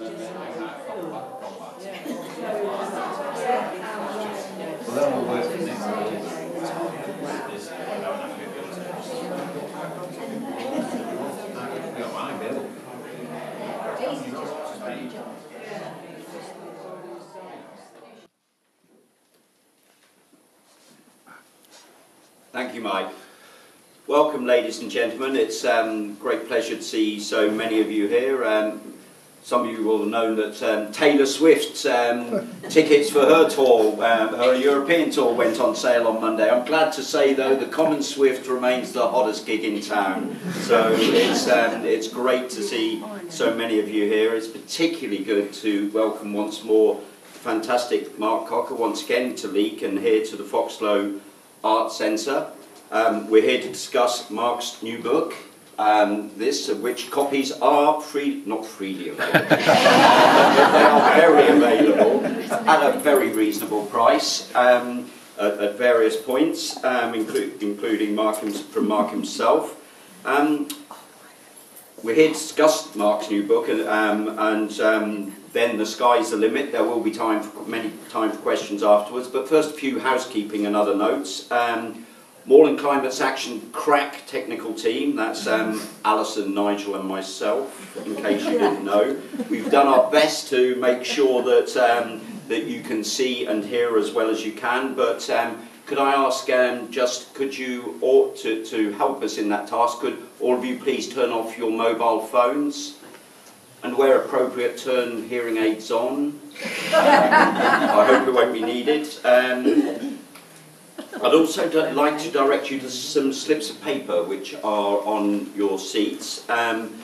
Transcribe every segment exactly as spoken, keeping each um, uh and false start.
Thank you, Mike. Welcome, ladies and gentlemen. It's a um, great pleasure to see so many of you here. Um, some of you will have known that um, Taylor Swift's um, tickets for her tour, um, her European tour, went on sale on Monday. I'm glad to say, though, the Common Swift remains the hottest gig in town. So it's, um, it's great to see so many of you here. It's particularly good to welcome once more the fantastic Mark Cocker, once again to Leek and here to the Foxlowe Arts Centre. Um, we're here to discuss Mark's new book, um, this, of which copies are free, not freely available, but they are very available at a very reasonable price um, at, at various points, um, inclu including Mark from Mark himself. Um, we're here to discuss Mark's new book, and, um, and um, then the sky's the limit. There will be time for, many time for questions afterwards, but first a few housekeeping and other notes. Um, Moorlands Climate Action crack technical team, that's um, Alison, Nigel and myself, in case you didn't know. We've done our best to make sure that, um, that you can see and hear as well as you can, but um, could I ask, um, just could you, or to, to help us in that task, could all of you please turn off your mobile phones? And where appropriate, turn hearing aids on. Um, I hope it won't be needed. Um, I'd also like to direct you to some slips of paper which are on your seats. Um,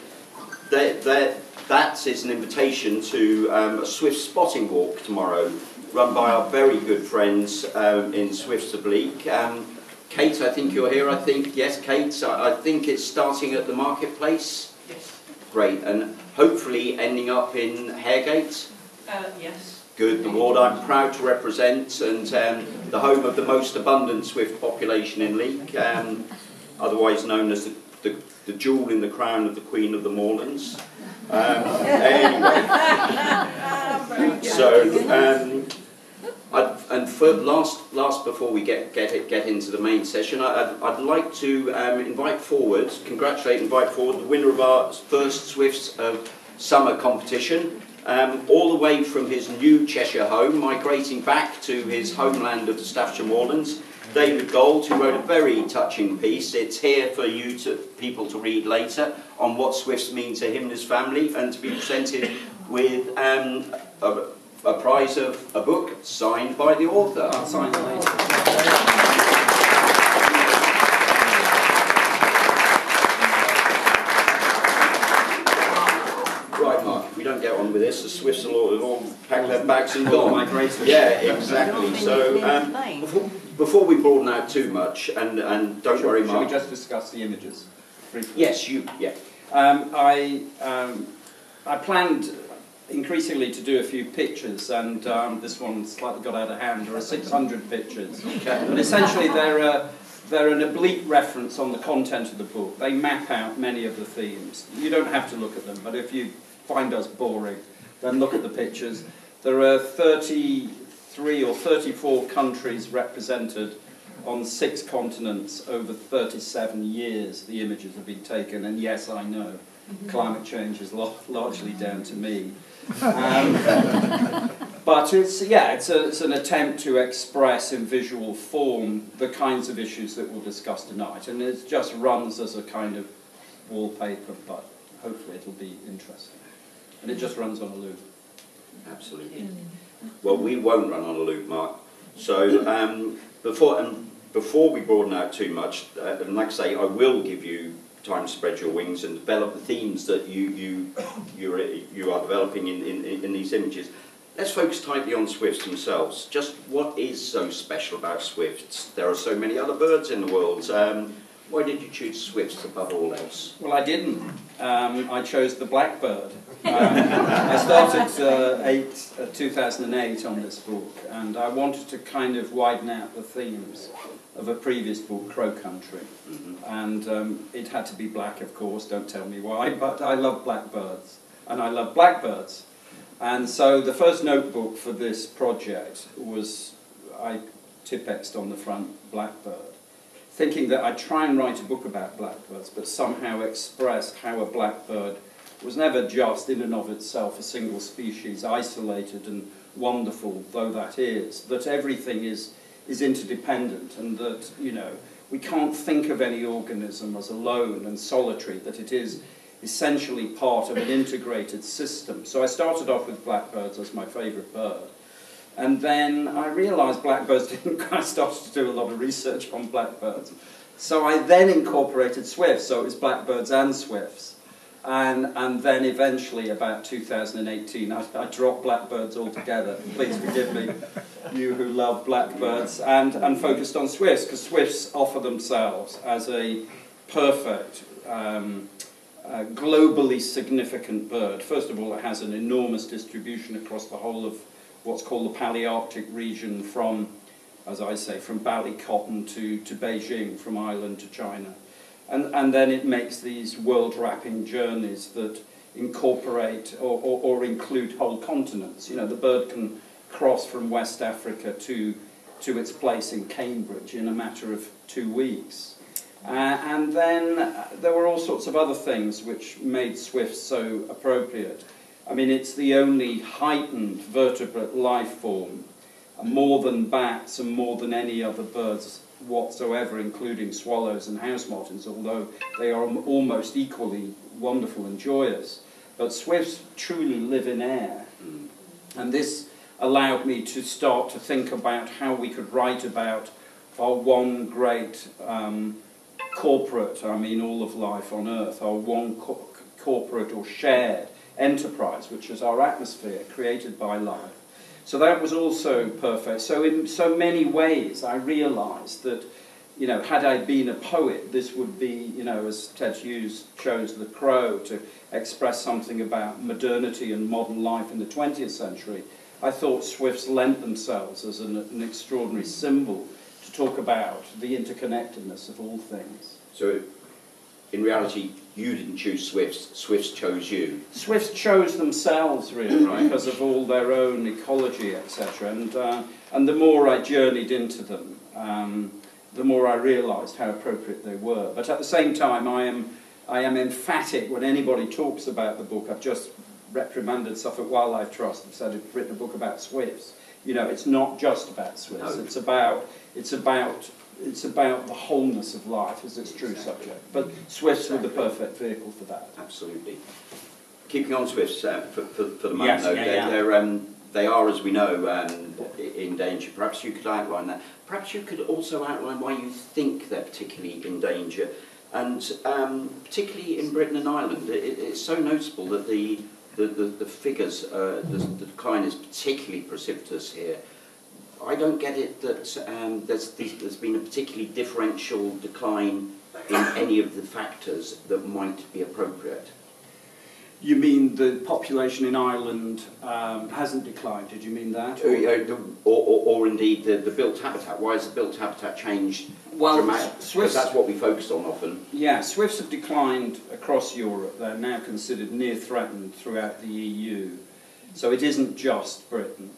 they're, they're, that is an invitation to um, a Swift spotting walk tomorrow, run by our very good friends um, in Swift's Oblique. Um, Kate, I think you're here. I think, yes, Kate, I, I think it's starting at the marketplace. Yes. Great. And hopefully ending up in Haregate? Uh, yes. Good, the ward I'm proud to represent, and um, the home of the most abundant Swift population in Leek, um, otherwise known as the, the, the jewel in the crown of the Queen of the Moorlands. Um, anyway, so, um, I'd, and for last, last before we get, get, it, get into the main session, I, I'd, I'd like to um, invite forward, congratulate and invite forward the winner of our first Swift's of summer competition, um, all the way from his new Cheshire home, migrating back to his homeland of the Staffordshire Moorlands, David Gold, who wrote a very touching piece. It's here for you to, people to read later, on what Swift's mean to him and his family, and to be presented with um, a a prize of a book signed by the author. I'll sign it later. Right, Mark, if we don't get on with this, the Swifts will all, all pack their bags and gone. Yeah, exactly. So, um, before, before we broaden out too much, and, and don't sure, worry, Mark. Shall we just discuss the images briefly? Yes, you, yeah. Um, I, um, I planned increasingly to do a few pictures, and um, this one slightly got out of hand. There are six hundred pictures, okay. But essentially they're, a, they're an oblique reference on the content of the book. They map out many of the themes. You don't have to look at them, but if you find us boring, then look at the pictures. There are thirty-three or thirty-four countries represented on six continents over thirty-seven years. The images have been taken, and yes, I know, climate change is largely down to me. Um, but it's, yeah, it's, a, it's an attempt to express in visual form the kinds of issues that we'll discuss tonight, and it just runs as a kind of wallpaper, but hopefully it'll be interesting. And it just runs on a loop. Absolutely. Well, we won't run on a loop, Mark. So um, before, and before we broaden out too much, uh, and like I say, I will give you time to spread your wings and develop the themes that you you you are, you are developing in, in in these images. Let's focus tightly on swifts themselves. Just what is so special about swifts? There are so many other birds in the world. Um, why did you choose swifts above all else? Well, I didn't. Um, I chose the blackbird. Um, I started uh, eight, uh, two thousand eight on this book, and I wanted to kind of widen out the themes of a previous book, Crow Country, mm-hmm. and um, it had to be black, of course, don't tell me why, but I love blackbirds, and I love blackbirds, And so the first notebook for this project was, I tipexed on the front blackbird, thinking that I'd try and write a book about blackbirds, but somehow express how a blackbird was never just in and of itself a single species, isolated and wonderful though that is, that everything is, is interdependent, and that, you know, we can't think of any organism as alone and solitary, that it is essentially part of an integrated system. So I started off with blackbirds as my favourite bird, and then I realised blackbirds didn't, I started to do a lot of research on blackbirds. So I then incorporated swifts, so it was blackbirds and swifts, and, and then eventually about two thousand eighteen I, I dropped blackbirds altogether, please forgive me, you who love blackbirds, and, and focused on swifts, because swifts offer themselves as a perfect, um, uh, globally significant bird. First of all, it has an enormous distribution across the whole of what's called the Palearctic region, from, as I say, from Ballycotton to, to Beijing, from Ireland to China. And, and then it makes these world-wrapping journeys that incorporate or, or, or include whole continents. You know, the bird can cross from West Africa to, to its place in Cambridge in a matter of two weeks. Uh, and then there were all sorts of other things which made swifts so appropriate. I mean, it's the only heightened vertebrate life form, more than bats and more than any other birds whatsoever, including swallows and house martins, although they are almost equally wonderful and joyous. But swifts truly live in air, and this allowed me to start to think about how we could write about our one great um, corporate, I mean all of life on earth, our one co corporate or shared enterprise, which is our atmosphere created by life. So that was also perfect. So in so many ways I realised that, you know, had I been a poet, this would be, you know, as Ted Hughes chose the Crow to express something about modernity and modern life in the twentieth century, I thought swifts lent themselves as an, an extraordinary symbol to talk about the interconnectedness of all things. So in reality, you didn't choose swifts, swifts chose you. Swifts chose themselves, really, right, because of all their own ecology, et cetera. And, uh, and the more I journeyed into them, um, the more I realised how appropriate they were. But at the same time, I am, I am emphatic when anybody talks about the book. I've just reprimanded Suffolk Wildlife Trust and said I've written a book about swifts. You know, it's not just about swifts. No. It's about, it's about It's about the wholeness of life as its true exactly. subject. But swifts exactly. were the perfect vehicle for that. Absolutely. Keeping on swifts uh, for, for, for the moment, yes, though, yeah, they're, yeah. They're, um, they are, as we know, um, in danger. Perhaps you could outline that. Perhaps you could also outline why you think they're particularly in danger, and um, particularly in Britain and Ireland. It, it's so noticeable that the, the, the, the figures, uh, the, the decline is particularly precipitous here. I don't get it that um, there's, there's been a particularly differential decline in any of the factors that might be appropriate. You mean the population in Ireland um, hasn't declined? Did you mean that? Or, or, or, or indeed the, the built habitat. Why has the built habitat changed well, dramatically? Because that's what we focus on often. Yeah, swifts have declined across Europe. They're now considered near threatened throughout the E U. So it isn't just Britain.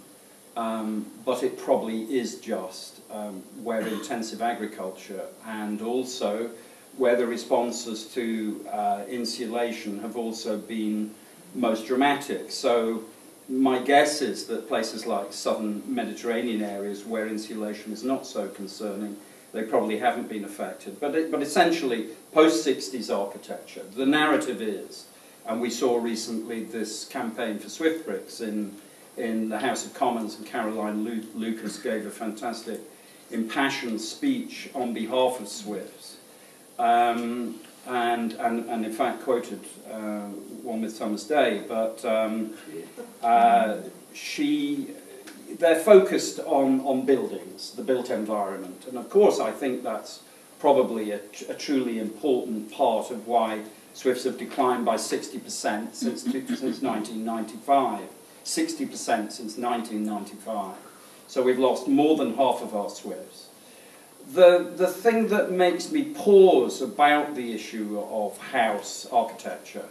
Um, but it probably is just um, where intensive agriculture and also where the responses to uh, insulation have also been most dramatic. So my guess is that places like southern Mediterranean areas where insulation is not so concerning, they probably haven't been affected. But, it, but essentially, post sixties architecture, the narrative is, and we saw recently this campaign for Swift Bricks in in the House of Commons, and Caroline Lu Lucas gave a fantastic impassioned speech on behalf of swifts, um, and, and, and in fact quoted uh, one with Thomas Day, but um, uh, she, they're focused on, on buildings, the built environment, and of course I think that's probably a, tr a truly important part of why swifts have declined by sixty percent since, since nineteen ninety-five. sixty percent since nineteen ninety-five. So we've lost more than half of our swifts. The, the thing that makes me pause about the issue of house architecture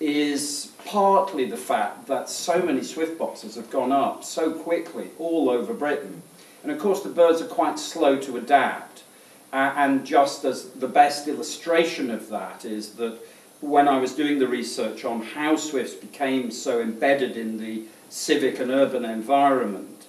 is partly the fact that so many swift boxes have gone up so quickly all over Britain. And of course the birds are quite slow to adapt. Uh, and just as the best illustration of that is that when I was doing the research on how swifts became so embedded in the civic and urban environment,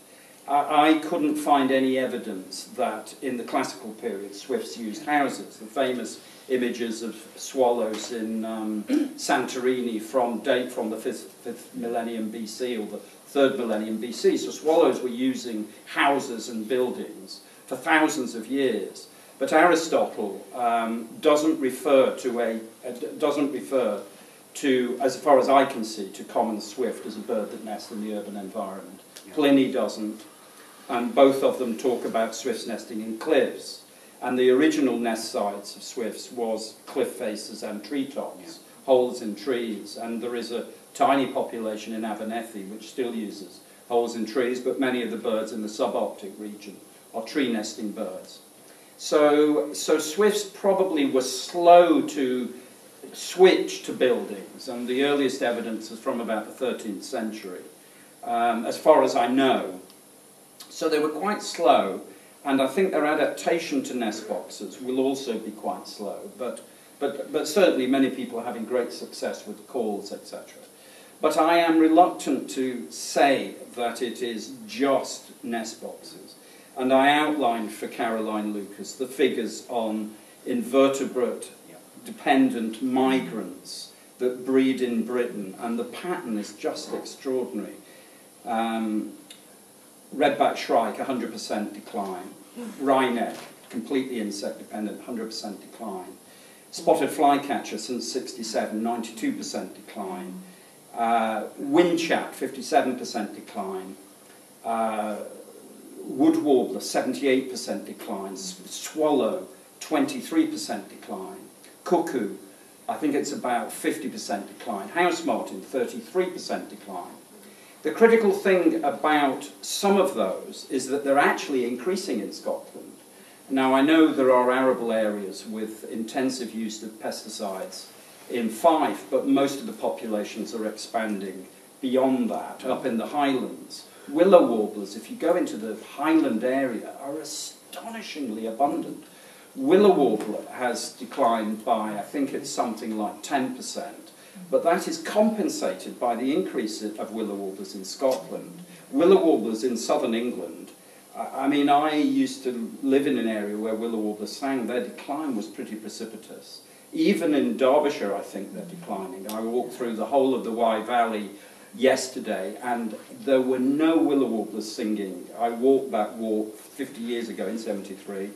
I, I couldn't find any evidence that in the classical period swifts used houses. The famous images of swallows in um, Santorini from date from the fifth, fifth millennium B C or the third millennium B C. So swallows were using houses and buildings for thousands of years. But Aristotle um, doesn't refer to a uh, doesn't refer to, as far as I can see, to common swift as a bird that nests in the urban environment. Yeah. Pliny doesn't, and both of them talk about swifts nesting in cliffs. And the original nest sites of swifts was cliff faces and treetops, yeah. holes in trees. And there is a tiny population in Abernethy which still uses holes in trees, but many of the birds in the subarctic region are tree nesting birds. So, so swifts probably were slow to switch to buildings, and the earliest evidence is from about the thirteenth century, um, as far as I know. So they were quite slow, and I think their adaptation to nest boxes will also be quite slow, but, but, but certainly many people are having great success with calls, et cetera. But I am reluctant to say that it is just nest boxes. And I outlined for Caroline Lucas the figures on invertebrate dependent migrants that breed in Britain, and the pattern is just extraordinary. Um, Redback shrike, one hundred percent decline. Wryneck, completely insect dependent, one hundred percent decline. Spotted flycatcher since sixty-seven, ninety-two percent decline. Uh, Windchat, fifty-seven percent decline. Uh, Wood warbler, seventy-eight percent decline. Swallow, twenty-three percent decline. Cuckoo, I think it's about fifty percent decline. House martin, thirty-three percent decline. The critical thing about some of those is that they're actually increasing in Scotland. Now, I know there are arable areas with intensive use of pesticides in Fife, but most of the populations are expanding beyond that, up in the Highlands. Willow warblers, if you go into the Highland area, are astonishingly abundant. Willow warbler has declined by, I think it's something like ten percent, but that is compensated by the increase of willow warblers in Scotland. Willow warblers in southern England, I mean, I used to live in an area where willow warblers sang, their decline was pretty precipitous. Even in Derbyshire, I think they're declining. I walked through the whole of the Wye Valley yesterday, and there were no willow warblers singing. I walked that walk fifty years ago in seventy-three,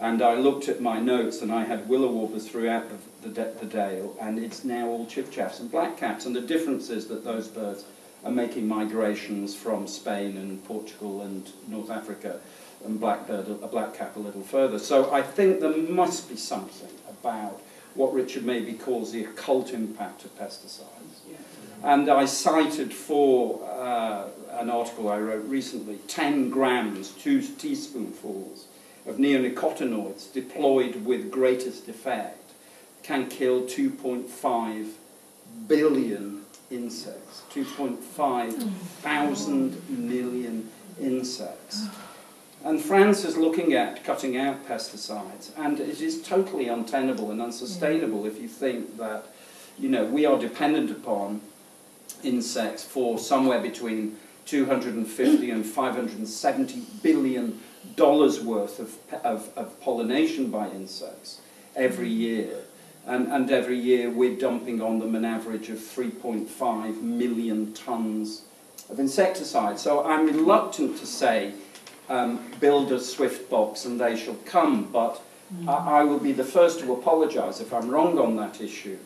and I looked at my notes, and I had willow warblers throughout the, the, the dale, and it's now all chiffchaffs and blackcaps. And the difference is that those birds are making migrations from Spain and Portugal and North Africa, and blackbird, a blackcap a little further. So I think there must be something about what Richard Mabey calls the occult impact of pesticides. And I cited for uh, an article I wrote recently, ten grams, two teaspoonfuls of neonicotinoids deployed with greatest effect can kill two point five billion insects, two point five thousand million insects. And France is looking at cutting out pesticides, and it is totally untenable and unsustainable if you think that, you know, we are dependent upon insects for somewhere between two hundred fifty and five hundred seventy billion dollars worth of, of, of pollination by insects every year. And, and every year we're dumping on them an average of three point five million tonnes of insecticide. So I'm reluctant to say um, build a swift box and they shall come, but mm. I, I will be the first to apologise if I'm wrong on that issue.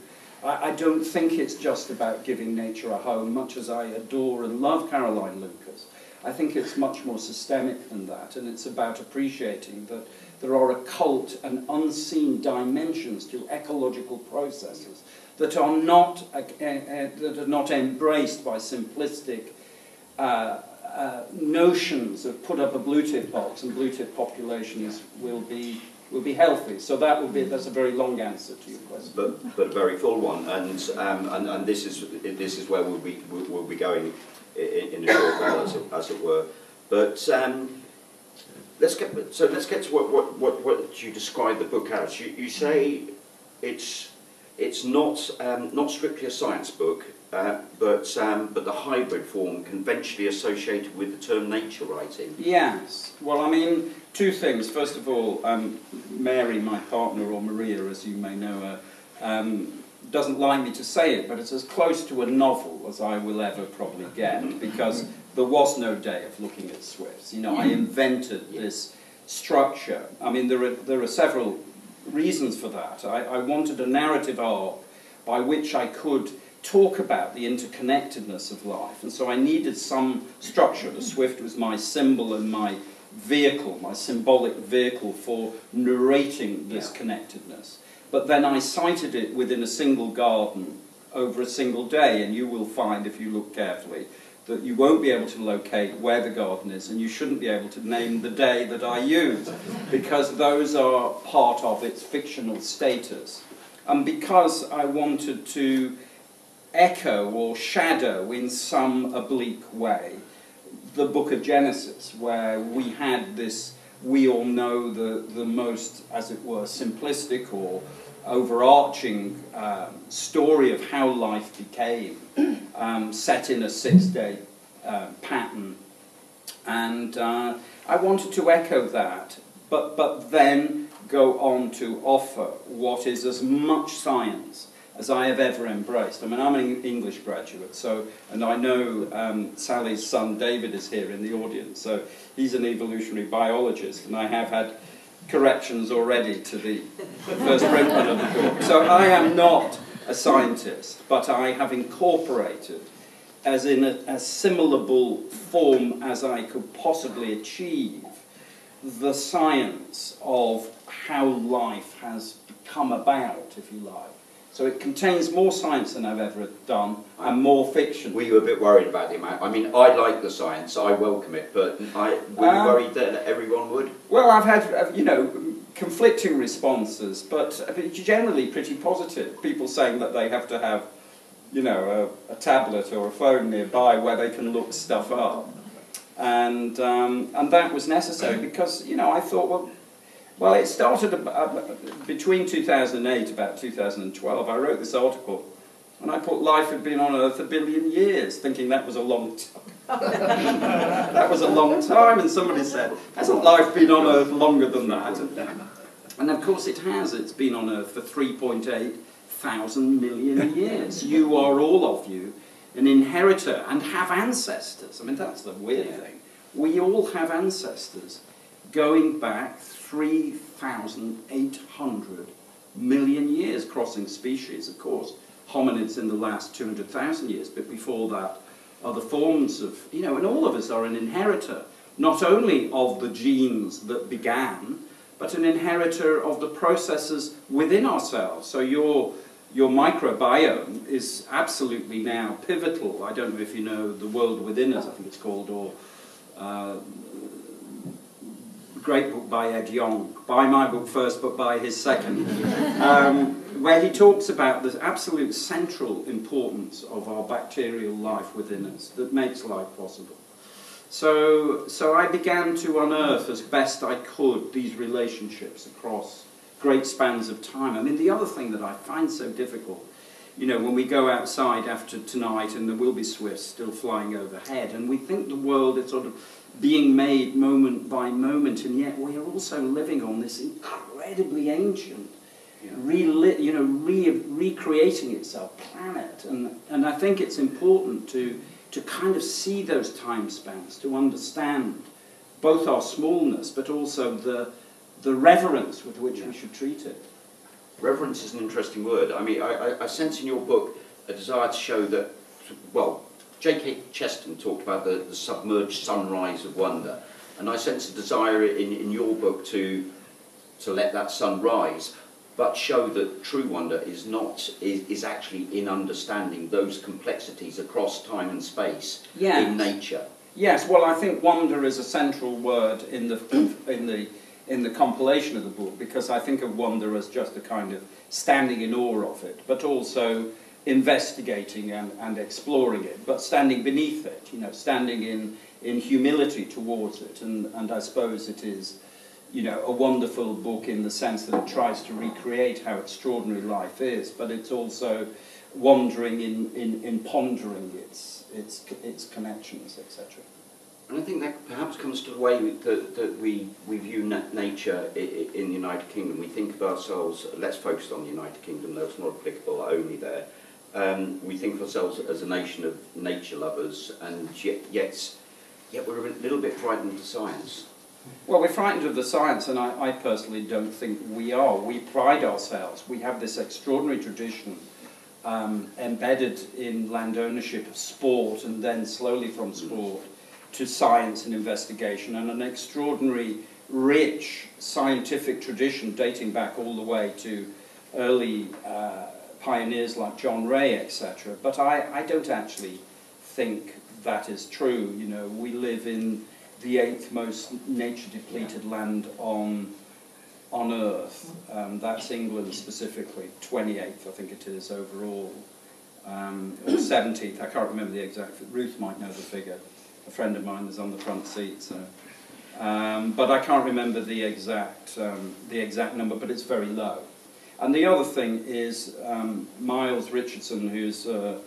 I don't think it's just about giving nature a home, much as I adore and love Caroline Lucas. I think it's much more systemic than that, and it's about appreciating that there are occult and unseen dimensions to ecological processes that are not, uh, uh, that are not embraced by simplistic uh, uh, notions of put up a blue-tip box and blue-tip populations will be will be healthy. So that will be, that's a very long answer to your question, but but a very full one. And um, and and this is this is where we'll be we'll be going in a short while, as it, as it were. But um, let's get so let's get to what what what, what you describe the book as. You, you say it's it's not um, not strictly a science book, uh, but um, but the hybrid form conventionally associated with the term nature writing. Yes. Well, I mean, two things. First of all, um, Mary, my partner, or Maria, as you may know her, um, doesn't like me to say it, but it's as close to a novel as I will ever probably get, because there was no day of looking at Swifts. You know, I invented this structure. I mean, there are there are several reasons for that. I, I wanted a narrative arc by which I could talk about the interconnectedness of life, and so I needed some structure. The Swift was my symbol and my vehicle, my symbolic vehicle for narrating this yeah. connectedness. But then I cited it within a single garden over a single day, and you will find, if you look carefully, that you won't be able to locate where the garden is, and you shouldn't be able to name the day that I used, because those are part of its fictional status. And because I wanted to echo or shadow in some oblique way the book of Genesis, where we had this, we all know the, the most, as it were, simplistic or overarching um, story of how life became, um, set in a six-day uh, pattern. And uh, I wanted to echo that, but, but then go on to offer what is as much science as I have ever embraced. I mean, I'm an English graduate, so, and I know um, Sally's son David is here in the audience, so he's an evolutionary biologist, and I have had corrections already to the first print of the book. So I am not a scientist, but I have incorporated, as in a, a assimilable form as I could possibly achieve, the science of how life has come about, if you like. So it contains more science than I've ever done, and more fiction. Were you a bit worried about the amount? I mean, I like the science, I welcome it, but I, were um, you worried that everyone would? Well, I've had, you know, conflicting responses, but generally pretty positive. People saying that they have to have, you know, a, a tablet or a phone nearby where they can look stuff up. And, um, and that was necessary because, you know, I thought, well, Well, it started about, between two thousand eight, about two thousand twelve, I wrote this article, and I put life had been on Earth a billion years, thinking that was a long time. That was a long time, and somebody said, hasn't life been on Earth longer than that? And of course it has. It's been on Earth for three point eight thousand million years. You are, all of you, an inheritor and have ancestors. I mean, that's the weird thing. We all have ancestors going back three thousand eight hundred million years, crossing species, of course. Hominids in the last two hundred thousand years, but before that, other forms of, you know, and all of us are an inheritor, not only of the genes that began, but an inheritor of the processes within ourselves. So your, your microbiome is absolutely now pivotal. I don't know if you know The World Within Us, I think it's called, or uh, great book by Ed Yong, by my book first, but by his second, um, where he talks about the absolute central importance of our bacterial life within us that makes life possible. So, so I began to unearth as best I could these relationships across great spans of time. I mean, the other thing that I find so difficult, you know, when we go outside after tonight and there will be swifts still flying overhead, and we think the world is sort of being made moment by moment, and yet we are also living on this incredibly ancient, yeah. re you know, re recreating itself planet, and and I think it's important to to kind of see those time spans, to understand both our smallness, but also the the reverence with which yeah. we should treat it. Reverence is an interesting word. I mean, I, I, I sense in your book a desire to show that, well, J K Chesterton talked about the, the submerged sunrise of wonder, and I sense a desire in, in your book to to let that sun rise, but show that true wonder is not is, is actually in understanding those complexities across time and space yes. in nature. Yes, well, I think wonder is a central word in the in the in the compilation of the book, because I think of wonder as just a kind of standing in awe of it, but also investigating and, and exploring it, but standing beneath it, you know, standing in, in humility towards it. And, and I suppose it is, you know, a wonderful book in the sense that it tries to recreate how extraordinary life is, but it's also wandering in, in, in pondering its, its, its connections, et cetera. And I think that perhaps comes to the way that, that we, we view na nature in the United Kingdom. We think of ourselves, let's focus on the United Kingdom, though it's not applicable only there. Um, we think of ourselves as a nation of nature lovers, and yet, yet, yet we're a little bit frightened of science. Well, we're frightened of the science, and I, I personally don't think we are. We pride ourselves. We have this extraordinary tradition um, embedded in land ownership of sport, and then slowly from sport to science and investigation, and an extraordinary, rich scientific tradition dating back all the way to early uh, pioneers like John Ray, et cetera. But I, I don't actually think that is true. You know, we live in the eighth most nature-depleted yeah. land on on Earth. Um, that's England specifically, twenty-eighth, I think it is, overall, um, or seventieth. I can't remember the exact. Ruth might know the figure. A friend of mine is on the front seat, so. Um, but I can't remember the exact, um, the exact number, but it's very low. And the other thing is um, Miles Richardson, who's a,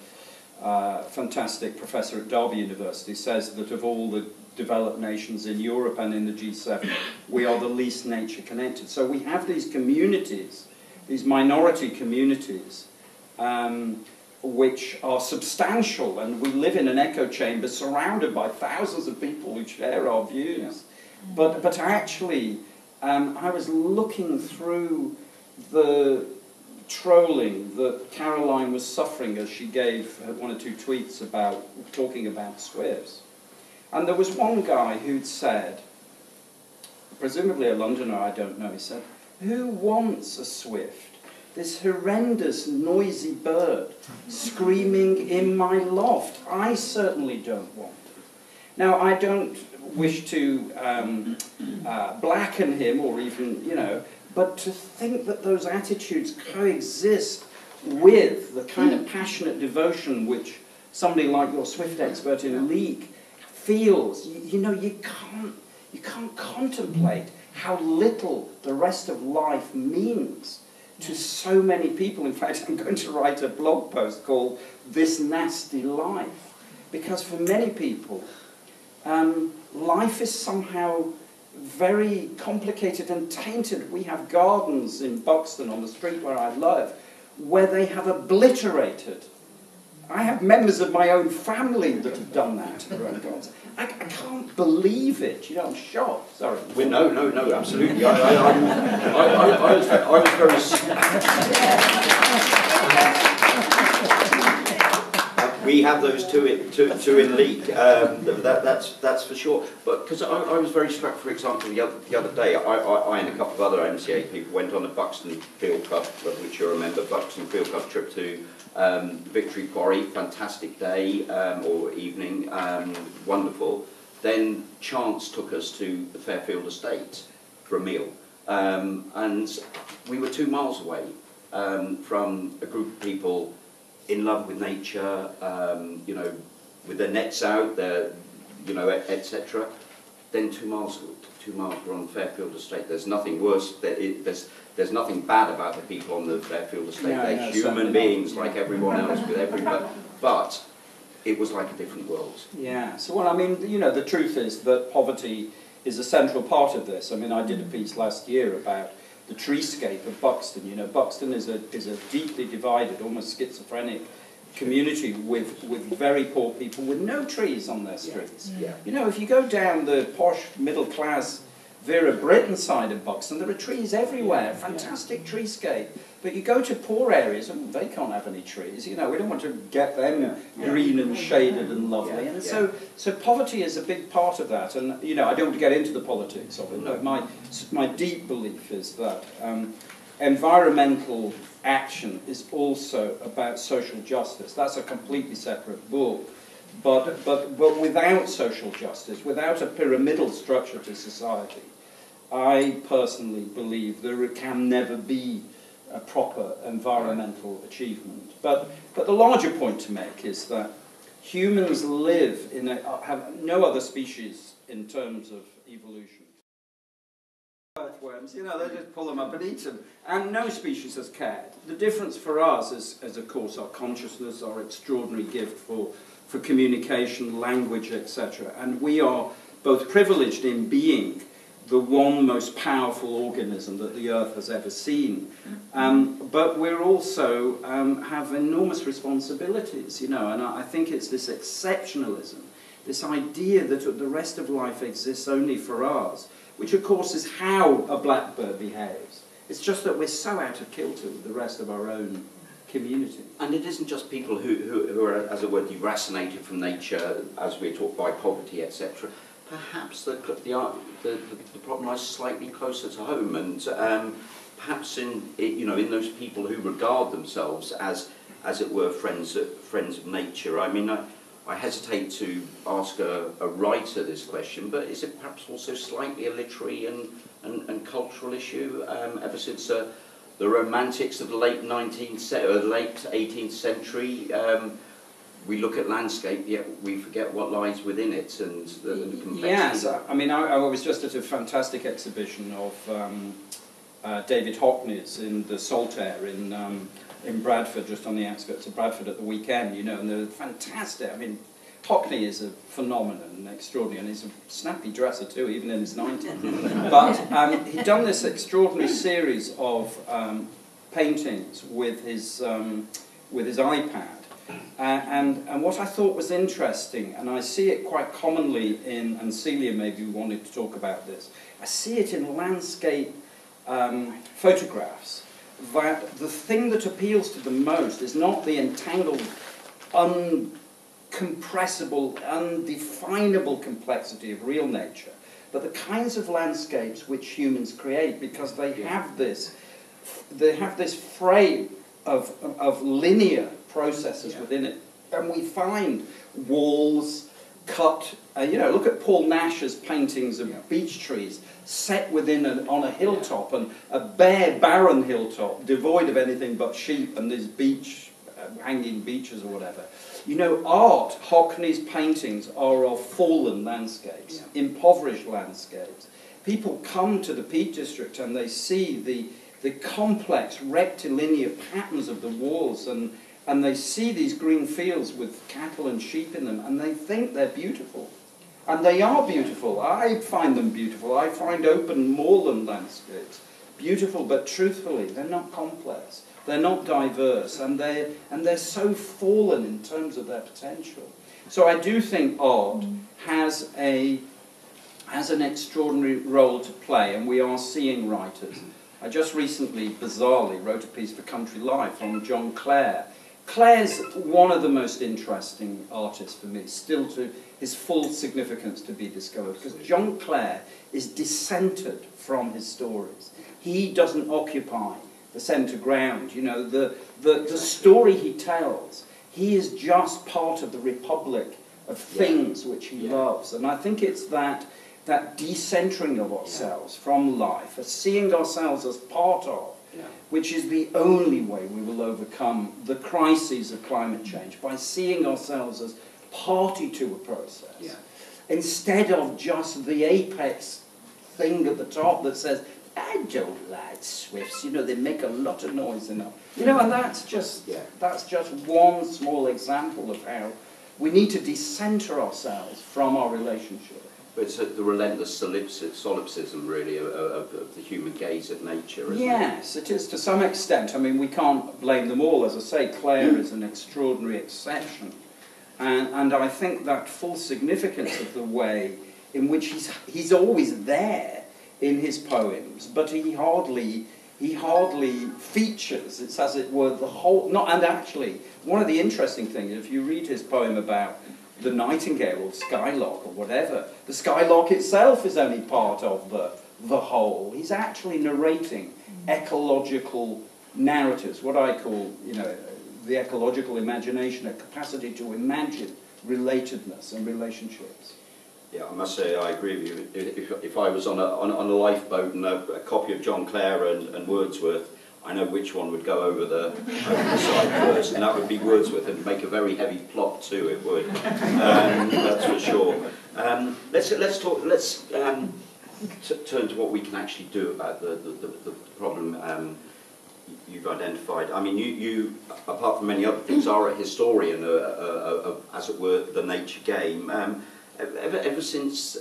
a fantastic professor at Derby University, says that of all the developed nations in Europe and in the G seven, we are the least nature connected. So we have these communities, these minority communities, um, which are substantial, and we live in an echo chamber surrounded by thousands of people who share our views. Yeah. But, but actually, um, I was looking through the trolling that Caroline was suffering as she gave one or two tweets about talking about swifts. And there was one guy who'd said, presumably a Londoner, I don't know, he said, "Who wants a swift? This horrendous, noisy bird screaming in my loft. I certainly don't want it." Now, I don't wish to um, uh, blacken him or even, you know, but to think that those attitudes coexist with the kind of passionate devotion which somebody like your swift expert in Leek feels, you, you know, you can't, you can't contemplate how little the rest of life means to so many people. In fact, I'm going to write a blog post called "This Nasty Life," because for many people, um, life is somehow very complicated and tainted. We have gardens in Buxton, on the street where I live, where they have obliterated. I have members of my own family that have done that to their own gardens. I, I can't believe it. You know, I'm shocked. Sorry. We're, no, no, no, absolutely. I, I, I, I, I, I, was, I was very. We have those two in, two, two in Leek. Um, that, that's that's for sure. But because I, I was very struck, for example, the other the other day, I, I, I and a couple of other M C A people went on a Buxton Field Club, which you remember, Buxton Field Club trip to. Um, Victory Quarry, fantastic day um, or evening, um, wonderful. Then chance took us to the Fairfield Estate for a meal, um, and we were two miles away um, from a group of people in love with nature, um, you know, with their nets out, their, you know, et cetera. Then two miles, two miles we're on Fairfield Estate. There's nothing worse. There, it, there's There's nothing bad about the people on the Fairfield Estate. No, They're no, human beings not. like everyone else, with everybody. But it was like a different world. Yeah. So, well, I mean, you know, the truth is that poverty is a central part of this. I mean, I did a piece last year about the treescape of Buxton. You know, Buxton is a is a deeply divided, almost schizophrenic community with with very poor people with no trees on their streets. Yeah. Yeah. You know, if you go down the posh middle class Vera Brittain side of Buxton, there are trees everywhere, yeah, fantastic yeah. treescape. But you go to poor areas and they can't have any trees. You know, we don't want to get them yeah. green and shaded and lovely. Yeah. And yeah. so, so poverty is a big part of that. And you know, I don't want to get into the politics of it. No. But my my deep belief is that um, environmental action is also about social justice. That's a completely separate book. But but but without social justice, without a pyramidal structure to society, I personally believe there can never be a proper environmental achievement. But, but the larger point to make is that humans live in a, have no other species in terms of evolution. Earthworms, you know, they just pull them up and eat them. And no species has cared. The difference for us is, is of course, our consciousness, our extraordinary gift for, for communication, language, et cetera. And we are both privileged in being the one most powerful organism that the Earth has ever seen. Um, but we're also um, have enormous responsibilities, you know, and I, I think it's this exceptionalism, this idea that the rest of life exists only for us, which of course is how a blackbird behaves. It's just that we're so out of kilter with the rest of our own community. And it isn't just people who, who, who are, as it were, deracinated from nature, as we're taught by poverty, et cetera. Perhaps the, the, the, the problem lies slightly closer to home, and um, perhaps in, you know, in those people who regard themselves as, as it were, friends of, friends of nature. I mean, I, I hesitate to ask a, a writer this question, but is it perhaps also slightly a literary and, and, and cultural issue? Um, ever since uh, the Romantics of the late nineteenth, or the late eighteenth century, um, we look at landscape, yet we forget what lies within it and the, the complexity. Yes, I mean, I, I was just at a fantastic exhibition of um, uh, David Hockney's in the Saltaire in um, in Bradford, just on the outskirts of Bradford at the weekend, you know, and they're fantastic. I mean, Hockney is a phenomenon and extraordinary, and he's a snappy dresser too, even in his nineties. But um, he'd done this extraordinary series of um, paintings with his, um, with his iPad. Uh, and, and what I thought was interesting, and I see it quite commonly in, and Celia maybe wanted to talk about this, I see it in landscape um, photographs, that the thing that appeals to them most is not the entangled, uncompressible, undefinable complexity of real nature, but the kinds of landscapes which humans create, because they have this, they have this frame of, of linear processes yeah. within it, and we find walls cut. Uh, you know, look at Paul Nash's paintings of yeah. beech trees set within a, on a hilltop, and a bare, barren hilltop, devoid of anything but sheep and these beech, uh, hanging beeches or whatever. You know, art. Hockney's paintings are of fallen landscapes, yeah. impoverished landscapes. People come to the Peak District and they see the the complex rectilinear patterns of the walls and. And they see these green fields with cattle and sheep in them, and they think they're beautiful. And they are beautiful. I find them beautiful. I find open moorland landscapes beautiful, but truthfully, they're not complex. They're not diverse, and they're, and they're so fallen in terms of their potential. So I do think art has, a, has an extraordinary role to play, and we are seeing writers. I just recently, bizarrely, wrote a piece for Country Life on John Clare. Clare's one of the most interesting artists for me, still to his full significance to be discovered, because John Clare is dissented from his stories. He doesn't occupy the centre ground, you know, the, the, the story he tells, he is just part of the republic of things yeah. which he yeah. loves. And I think it's that, that decentering of ourselves yeah. from life, as seeing ourselves as part of, yeah. which is the only way we will overcome the crises of climate change, by seeing ourselves as party to a process, yeah. instead of just the apex thing at the top that says, I don't like swifts, you know, they make a lot of noise enough. You know, and that's just, yeah. that's just one small example of how we need to decenter ourselves from our relationship. But it's the relentless solipsism, really, of, of, of the human gaze at nature, isn't yes, it? Yes, it is to some extent. I mean, we can't blame them all. As I say, Clare mm. is an extraordinary exception. And, and I think that full significance of the way in which he's, he's always there in his poems, but he hardly, he hardly features, it's as it were, the whole... Not, and actually, one of the interesting things, if you read his poem about... the nightingale or skylark or whatever. The skylark itself is only part of the, the whole. He's actually narrating ecological narratives, what I call, you know, the ecological imagination, a capacity to imagine relatedness and relationships. Yeah, I must say I agree with you. If, if I was on a, on, on a lifeboat and a, a copy of John Clare and, and Wordsworth, I know which one would go over the, over the side first, and that would be Wordsworth, and make a very heavy plot too. It would, um, that's for sure. Um, let's let's talk. Let's um, turn to what we can actually do about the the, the, the problem um, you've identified. I mean, you you apart from many other things are a historian, a, a, a, a, as it were, the nature game. Um, ever ever since.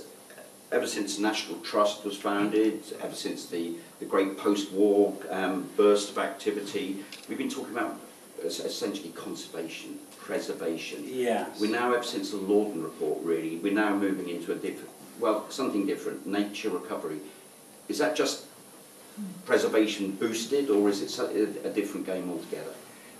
Ever since the National Trust was founded, ever since the, the great post-war um, burst of activity, we've been talking about essentially conservation, preservation. Yes. We're now, ever since the Lawton Report really, we're now moving into a different, well, something different, nature recovery. Is that just preservation boosted, or is it a, a different game altogether?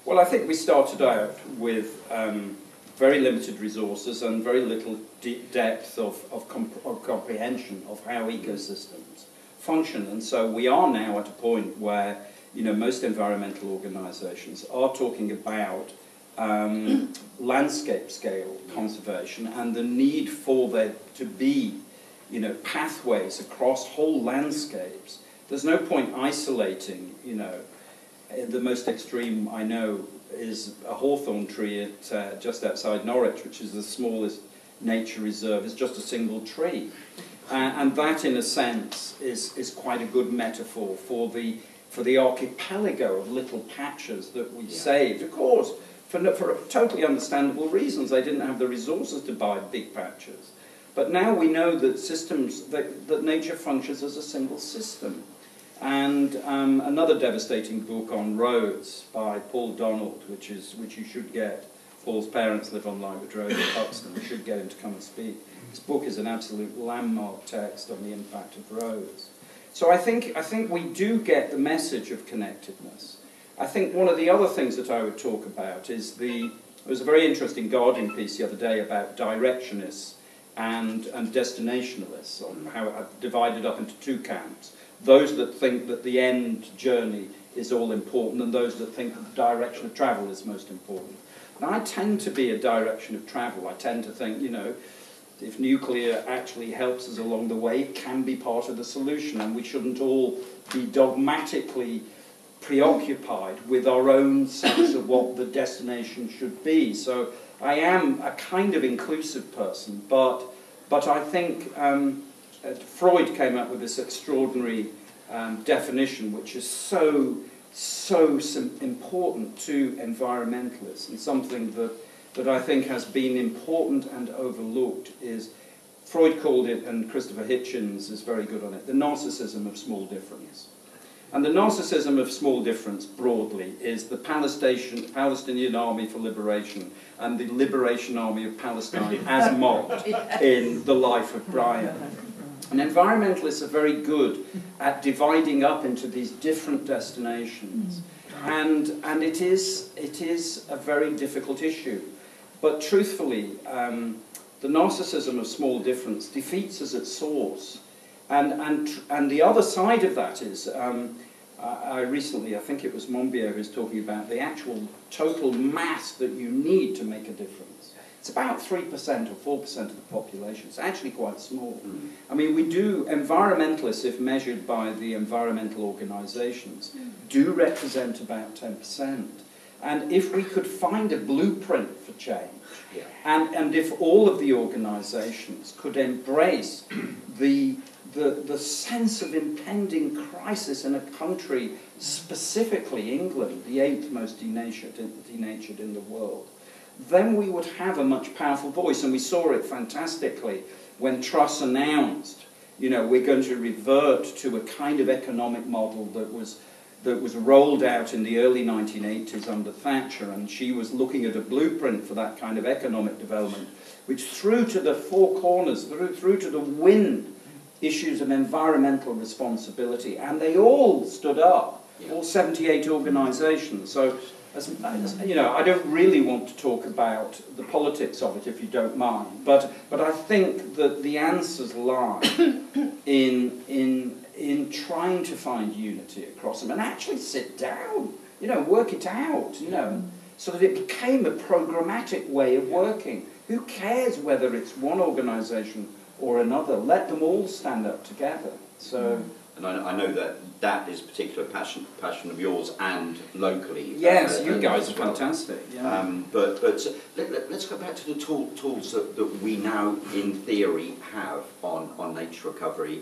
Well, I think we started out with um, very limited resources and very little deep depth of, of, comp of comprehension of how ecosystems function. And so we are now at a point where, you know, most environmental organisations are talking about um, landscape scale conservation and the need for there to be, you know, pathways across whole landscapes. There's no point isolating, you know, the most extreme I know is a hawthorn tree at, uh, just outside Norwich, which is the smallest nature reserve. It's just a single tree. Uh, and that, in a sense, is, is quite a good metaphor for the, for the archipelago of little patches that we yeah. saved. Of course, for, for totally understandable reasons. They didn't have the resources to buy big patches. But now we know that systems, that, that nature functions as a single system. And um, another devastating book on roads by Paul Donald, which is which you should get. Paul's parents live on Lightwood Road in Buxton. You should get him to come and speak. This book is an absolute landmark text on the impact of roads. So I think I think we do get the message of connectedness. I think one of the other things that I would talk about is the there was a very interesting Guardian piece the other day about directionists and and destinationalists, on how I've divided up into two camps. Those that think that the end journey is all important, and those that think that the direction of travel is most important. And I tend to be a direction of travel. I tend to think, you know, if nuclear actually helps us along the way, it can be part of the solution, and we shouldn't all be dogmatically preoccupied with our own sense of what the destination should be. So I am a kind of inclusive person, but, but I think... Um, Freud came up with this extraordinary um, definition, which is so, so sim important to environmentalists, and something that, that I think has been important and overlooked is, Freud called it, and Christopher Hitchens is very good on it, the narcissism of small difference. And the narcissism of small difference, broadly, is the Palestinian, Palestinian Army for Liberation and the Liberation Army of Palestine as mobbed in The Life of Brian. And environmentalists are very good at dividing up into these different destinations. And, and it is, it is a very difficult issue. But truthfully, um, the narcissism of small difference defeats us at source. And, and, and the other side of that is, um, I, I recently, I think it was Monbiot who's talking about the actual total mass that you need to make a difference. It's about three percent or four percent of the population. It's actually quite small. Mm. I mean, we do, environmentalists, if measured by the environmental organisations, mm. do represent about ten percent. And if we could find a blueprint for change, yeah. and, and if all of the organisations could embrace the, the, the sense of impending crisis in a country, specifically England, the eighth most denatured, denatured in the world, then we would have a much powerful voice. And we saw it fantastically when Truss announced, you know, we're going to revert to a kind of economic model that was, that was rolled out in the early nineteen eighties under Thatcher, and she was looking at a blueprint for that kind of economic development, which threw to the four corners, through, through to the wind, issues of environmental responsibility. And they all stood up, all seventy-eight organisations. So, As, as, you know, I don't really want to talk about the politics of it, if you don't mind, but but I think that the answers lie in in in trying to find unity across them, and actually sit down, you know, work it out, you know, so that it became a programmatic way of working. Who cares whether it's one organisation or another. Let them all stand up together. So. And I, I know that that is a particular passion, passion of yours, and locally. Yes, uh, you guys are well. fantastic. Yeah. Um, but but let, let, let's go back to the tool, tools that, that we now, in theory, have on, on nature recovery.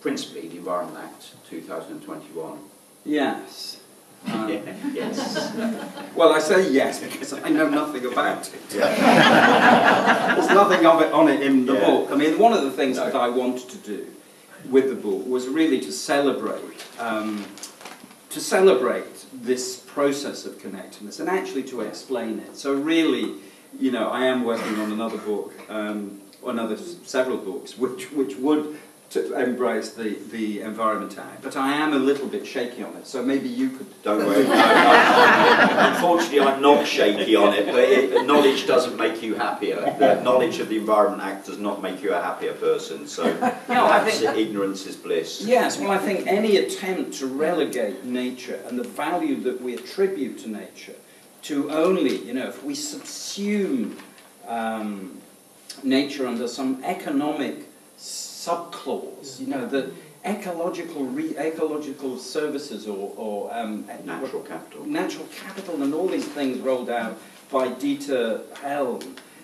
Principally, the Environment Act two thousand twenty-one. Yes. Um, yeah, yes. Well, I say yes because I know nothing about it. Yeah. There's nothing of it on it in the yeah. book. I mean, one of the things no. that I wanted to do with the book was really to celebrate, um, to celebrate this process of connectedness and actually to explain it. So really, you know, I am working on another book, um, or another several books, which which would. to embrace the, the Environment Act, but I am a little bit shaky on it, so maybe you could... Don't worry. No, I'm, unfortunately, I'm not shaky on it, but it, knowledge doesn't make you happier. The knowledge of the Environment Act does not make you a happier person, so no, I think, ignorance is bliss. Yes, well, I think any attempt to relegate nature and the value that we attribute to nature to only, you know, if we subsume um, nature under some economic subclause, you know, the ecological re ecological services or, or um, natural capital, natural capital, and all these things rolled out by Dieter Helm.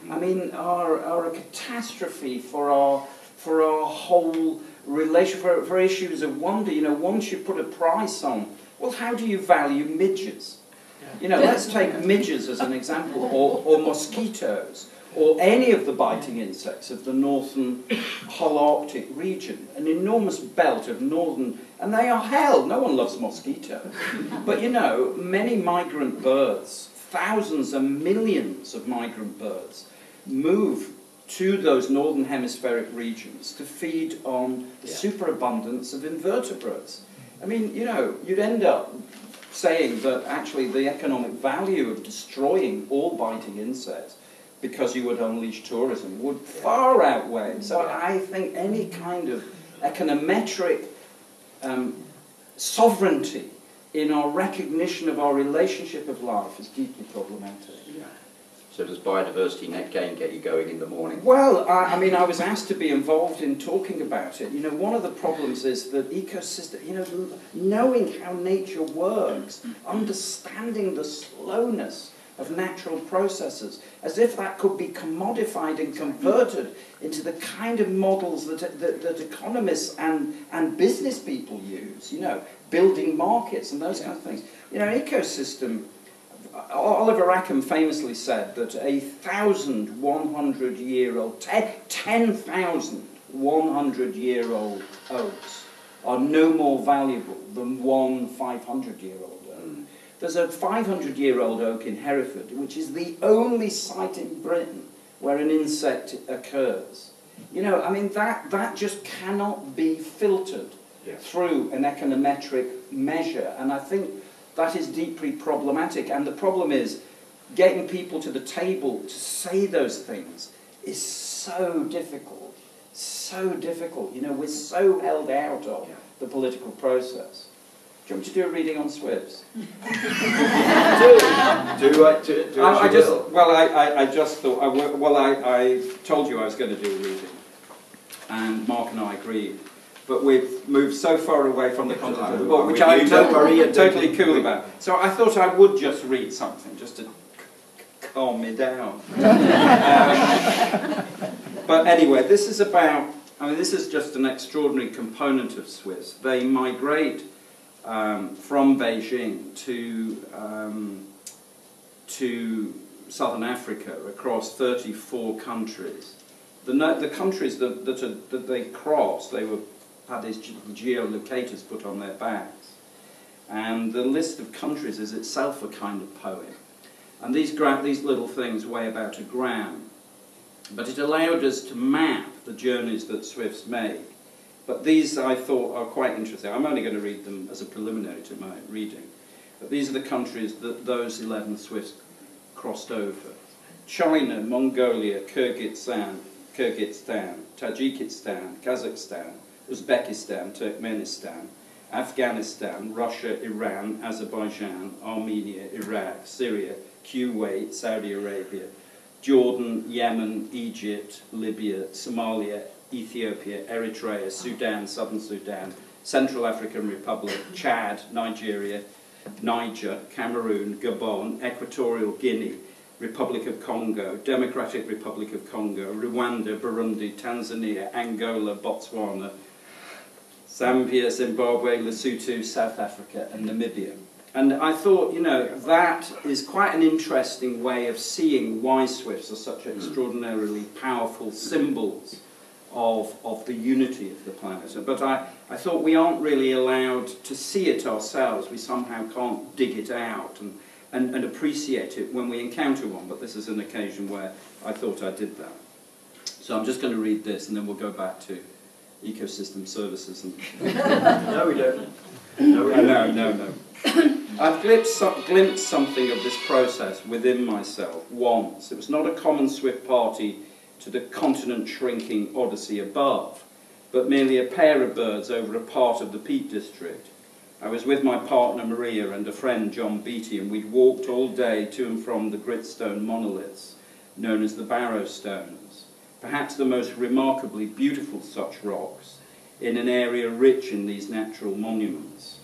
I mean, are are a catastrophe for our for our whole relation for, for issues of wonder. You know, once you put a price on, well, how do you value midges? You know, let's take midges as an example, or, or mosquitoes, or any of the biting insects of the northern Palearctic region, an enormous belt of northern, and they are hell. No one loves mosquitoes. But you know, many migrant birds, thousands and millions of migrant birds, move to those northern hemispheric regions to feed on the yeah. superabundance of invertebrates. I mean, you know, you'd end up saying that actually the economic value of destroying all biting insects because you would unleash tourism, would far outweigh. So I think any kind of econometric um, sovereignty in our recognition of our relationship of life is deeply problematic. Yeah. So does biodiversity net gain get you going in the morning? Well, I, I mean, I was asked to be involved in talking about it. You know, one of the problems is that ecosystem, you know, knowing how nature works, understanding the slowness of natural processes, as if that could be commodified and converted into the kind of models that, that, that economists and, and business people use, you know, building markets and those yeah. kind of things. You know, ecosystem, Oliver Rackham famously said that a thousand one hundred year old, ten thousand one hundred year old oaks are no more valuable than one five hundred year old. There's a five hundred year old oak in Hereford, which is the only site in Britain where an insect occurs. You know, I mean, that, that just cannot be filtered yeah. through an econometric measure. And I think that is deeply problematic. And the problem is getting people to the table to say those things is so difficult, so difficult. You know, we're so held out of yeah. the political process. Do you want me to do a reading on Swifts? do, do, I, do, do I, I just, Well, I, I, I just thought, I, well, I, I told you I was going to do a reading, and Mark and I agreed, but we've moved so far away from the content of the book, which I'm totally, totally cool about. So I thought I would just read something, just to c c calm me down. um, but anyway, this is about, I mean, this is just an extraordinary component of Swifts. They migrate Um, from Beijing to, um, to southern Africa, across thirty-four countries. The, no, the countries that, that, are, that they crossed, they were, had these ge geolocators put on their backs. And the list of countries is itself a kind of poem. And these, gra these little things weigh about a gram. But it allowed us to map the journeys that Swifts made. But these, I thought, are quite interesting. I'm only going to read them as a preliminary to my reading. But these are the countries that those eleven Swifts crossed over. China, Mongolia, Kyrgyzstan, Kyrgyzstan, Tajikistan, Kazakhstan, Uzbekistan, Turkmenistan, Afghanistan, Russia, Iran, Azerbaijan, Armenia, Iraq, Syria, Kuwait, Saudi Arabia, Jordan, Yemen, Egypt, Libya, Somalia, Ethiopia, Eritrea, Sudan, Southern Sudan, Central African Republic, Chad, Nigeria, Niger, Cameroon, Gabon, Equatorial Guinea, Republic of Congo, Democratic Republic of Congo, Rwanda, Burundi, Tanzania, Angola, Botswana, Zambia, Zimbabwe, Lesotho, South Africa, and Namibia. And I thought, you know, that is quite an interesting way of seeing why swifts are such extraordinarily powerful symbols of, of the unity of the planet. But I, I thought we aren't really allowed to see it ourselves. We somehow can't dig it out and, and, and appreciate it when we encounter one. But this is an occasion where I thought I did that. So I'm just going to read this and then we'll go back to ecosystem services. And no, we don't. No, we don't. No, no, no. I've glimpsed, glimpsed something of this process within myself once. It was not a common swift party to the continent-shrinking odyssey above, but merely a pair of birds over a part of the Peak District. I was with my partner Maria and a friend John Beattie, and we'd walked all day to and from the gritstone monoliths, known as the Barrow Stones, perhaps the most remarkably beautiful such rocks, in an area rich in these natural monuments.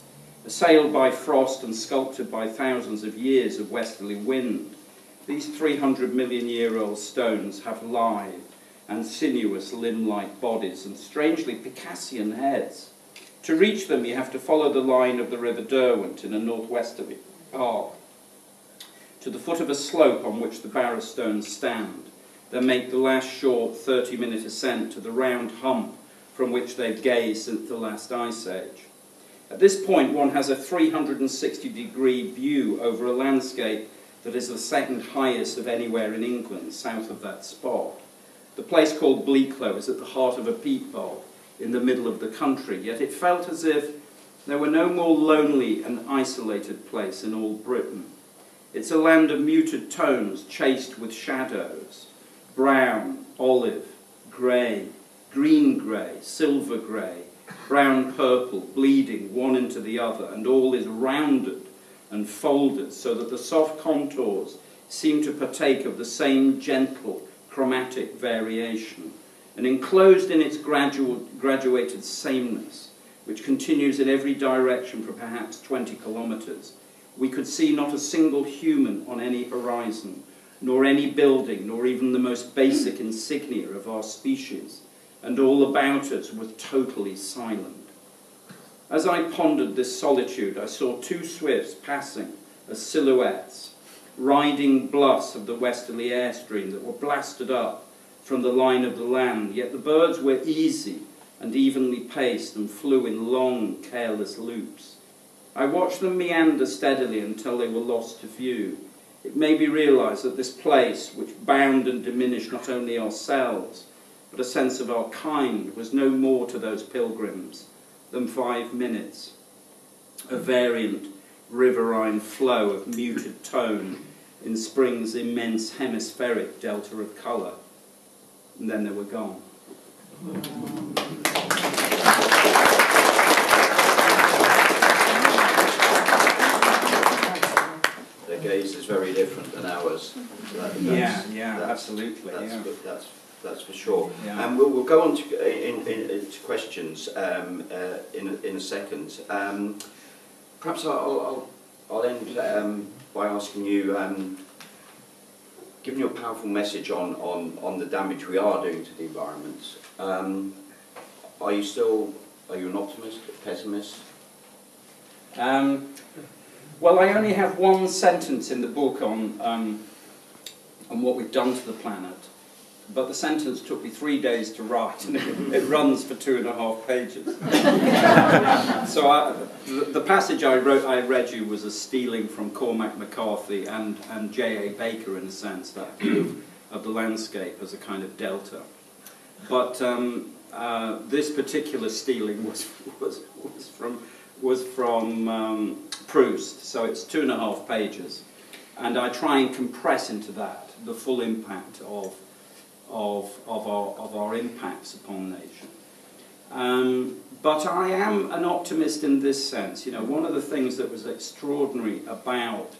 Assailed by frost and sculpted by thousands of years of westerly wind, these three hundred million year old stones have lithe and sinuous limb-like bodies and strangely Picassian heads. To reach them you have to follow the line of the River Derwent in a northwesterly arc to the foot of a slope on which the Barrow Stones stand, then make the last short thirty minute ascent to the round hump from which they've gazed since the last ice age. At this point, one has a three hundred sixty degree view over a landscape that is the second highest of anywhere in England, south of that spot. The place called Bleaklow is at the heart of a peat bog in the middle of the country, yet it felt as if there were no more lonely and isolated place in all Britain. It's a land of muted tones chased with shadows, brown, olive, grey, green-grey, silver-grey, brown-purple, bleeding one into the other, and all is rounded and folded so that the soft contours seem to partake of the same gentle chromatic variation, and enclosed in its gradual, graduated sameness, which continues in every direction for perhaps twenty kilometres, we could see not a single human on any horizon, nor any building, nor even the most basic insignia of our species, and all about us was totally silent. As I pondered this solitude, I saw two swifts passing as silhouettes, riding bluffs of the westerly airstream that were blasted up from the line of the land, yet the birds were easy and evenly paced and flew in long, careless loops. I watched them meander steadily until they were lost to view. It made me realise that this place, which bound and diminished not only ourselves, but a sense of our kind, was no more to those pilgrims than five minutes, a variant riverine flow of muted tone in spring's immense hemispheric delta of colour. And then they were gone. Their gaze is very different than ours. That, yeah, yeah, that's, absolutely. That's, yeah. That's, that's, That's for sure. And yeah. um, we'll, we'll go on to, in, in, in, to questions um, uh, in, in a second. Um, perhaps I'll, I'll, I'll end um, by asking you, um, given your powerful message on, on, on the damage we are doing to the environment, um, are you still, are you an optimist, a pessimist? Um, well, I only have one sentence in the book on, um, on what we've done to the planet. But the sentence took me three days to write, and it, it runs for two and a half pages. So I, the, the passage I wrote, I read you, was a stealing from Cormac McCarthy and, and J A Baker, in a sense, that view of the landscape as a kind of delta. But um, uh, this particular stealing was, was, was from, was from um, Proust, so it's two and a half pages. And I try and compress into that the full impact of Of, of, our, of our impacts upon nature. Um, but I am an optimist in this sense. You know, one of the things that was extraordinary about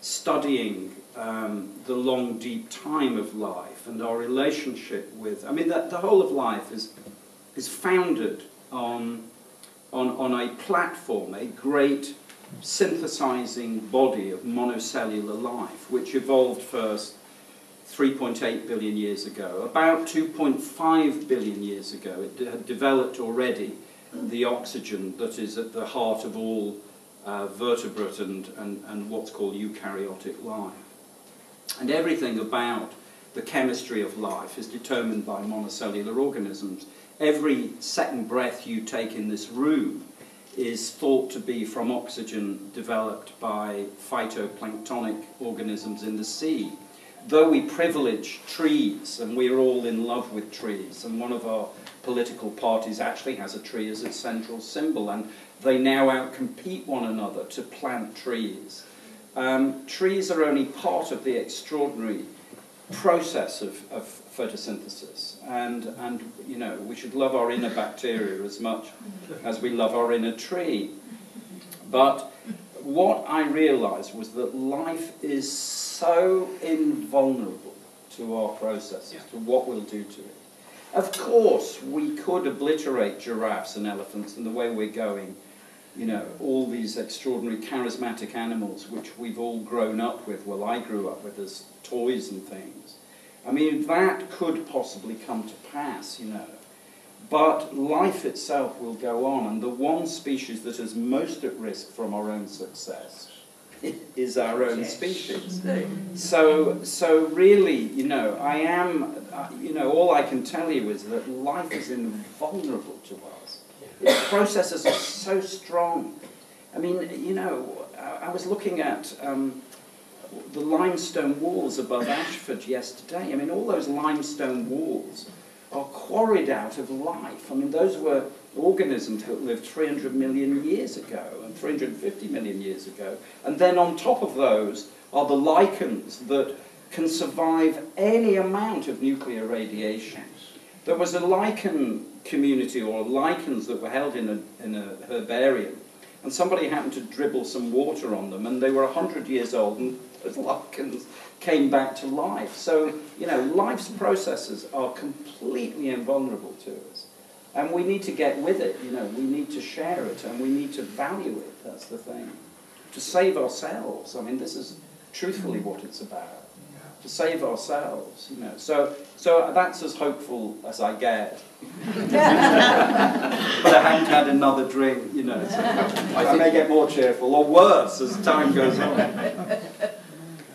studying um, the long, deep time of life and our relationship with... I mean, that, the whole of life is, is founded on, on, on a platform, a great synthesizing body of monocellular life, which evolved first three point eight billion years ago. About two point five billion years ago, it had developed already the oxygen that is at the heart of all uh, vertebrate and, and, and what's called eukaryotic life. And everything about the chemistry of life is determined by monocellular organisms. Every second breath you take in this room is thought to be from oxygen developed by phytoplanktonic organisms in the sea. Though we privilege trees, and we're all in love with trees, and one of our political parties actually has a tree as its central symbol, and they now outcompete one another to plant trees. Um, trees are only part of the extraordinary process of, of photosynthesis, and, and you know, we should love our inner bacteria as much as we love our inner tree. But what I realised was that life is so invulnerable to our processes, yeah. to what we'll do to it. Of course, we could obliterate giraffes and elephants, and the way we're going, you know, all these extraordinary charismatic animals which we've all grown up with, well, I grew up with as toys and things. I mean, that could possibly come to pass, you know. But life itself will go on, and the one species that is most at risk from our own success is our own species. So, so really, you know, I am, you know, all I can tell you is that life is invulnerable to us. Its processes are so strong. I mean, you know, I was looking at um, the limestone walls above Ashford yesterday. I mean, all those limestone walls are quarried out of life. I mean, those were organisms that lived three hundred million years ago and three hundred fifty million years ago. And then on top of those are the lichens that can survive any amount of nuclear radiation. There was a lichen community, or lichens that were held in a, in a herbarium, and somebody happened to dribble some water on them, and they were one hundred years old, and those lichens came back to life. So, you know, life's processes are completely invulnerable to us. And we need to get with it, you know, we need to share it, and we need to value it, that's the thing. To save ourselves, I mean, this is truthfully what it's about. To save ourselves, you know. So, so that's as hopeful as I get. But I haven't had another drink, you know, so I may get more cheerful, or worse, as time goes on.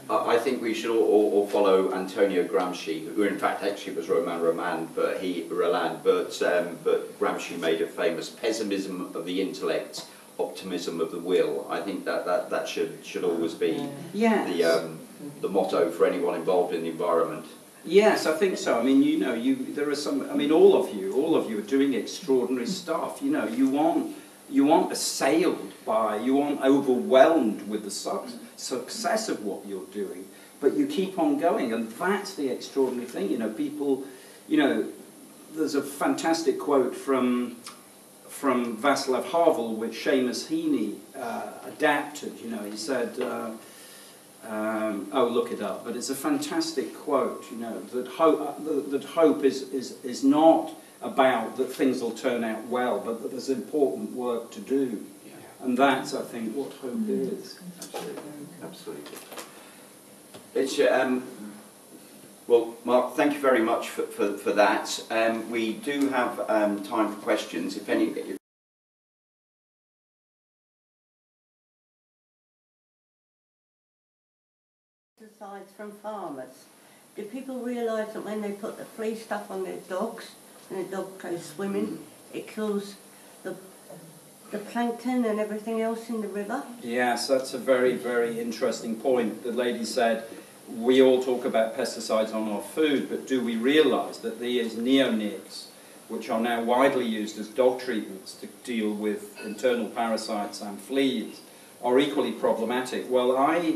I think we should all, all, all follow Antonio Gramsci, who in fact actually was Romain Rolland, but he Roland, but um, but Gramsci made it famous: pessimism of the intellect, optimism of the will. I think that that, that should should always be yes. the um, the motto for anyone involved in the environment. Yes, I think so. I mean, you know, you there are some. I mean, all of you, all of you are doing extraordinary stuff. You know, you aren't you aren't assailed by, you aren't overwhelmed with the substance. Success of what you're doing, but you keep on going, and that's the extraordinary thing. You know, people, you know, there's a fantastic quote from from Václav Havel, which Seamus Heaney uh, adapted. You know, he said, uh, um, "Oh, look it up," but it's a fantastic quote. You know, that hope uh, that hope is is is not about that things will turn out well, but that there's important work to do. And that's, I think, what hope is. Absolutely. Absolutely. It's, um, well, Mark, thank you very much for, for, for that. Um, we do have um, time for questions. If any... If ...decides from farmers, do people realise that when they put the flea stuff on their dogs and the dog goes swimming, it kills the... the plankton and everything else in the river? Yes, that's a very, very interesting point. The lady said, we all talk about pesticides on our food, but do we realise that these neonics, which are now widely used as dog treatments to deal with internal parasites and fleas, are equally problematic? Well, I,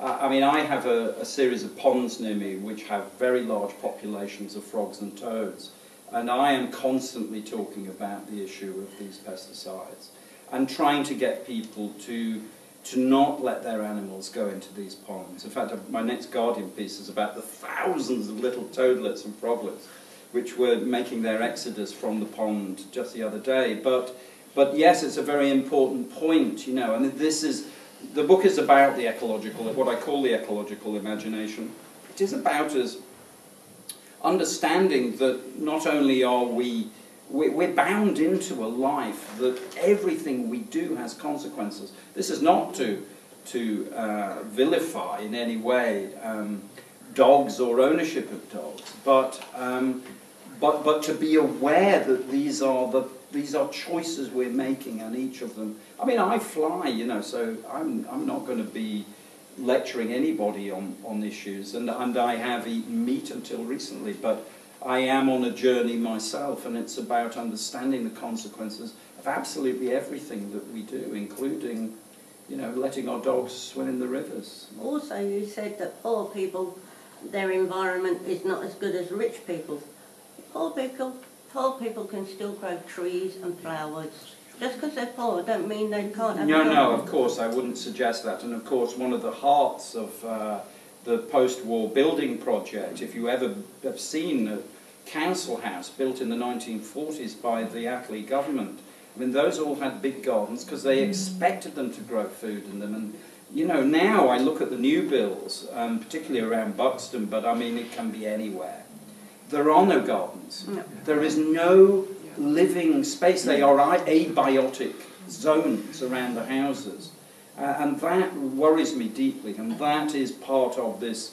I mean, I have a, a series of ponds near me which have very large populations of frogs and toads. And I am constantly talking about the issue of these pesticides and trying to get people to, to not let their animals go into these ponds. In fact, my next Guardian piece is about the thousands of little toadlets and froglets which were making their exodus from the pond just the other day. But, but yes, it's a very important point, you know, and this is, the book is about the ecological, what I call the ecological imagination. It is about us understanding that not only are we, we're bound into a life that everything we do has consequences. This is not to, to uh, vilify in any way um, dogs or ownership of dogs, but, um, but, but to be aware that these are, the, these are choices we're making, and each of them... I mean, I fly, you know, so I'm, I'm not going to be lecturing anybody on, on issues, and, and I have eaten meat until recently, but I am on a journey myself, and it's about understanding the consequences of absolutely everything that we do, including, you know, letting our dogs swim in the rivers. Also, you said that poor people, their environment is not as good as rich people's. Poor people, poor people can still grow trees and flowers. Just because they're poor don't mean they can't have... No, no, of course, I wouldn't suggest that. And of course, one of the hearts of uh, the post-war building project, if you ever have seen a council house built in the nineteen forties by the Attlee government, I mean, those all had big gardens because they expected them to grow food in them. And, you know, now I look at the new bills, um, particularly around Buxton, but, I mean, it can be anywhere. There are no gardens. No. There is no living space. They are abiotic zones around the houses. Uh, and that worries me deeply, and that is part of this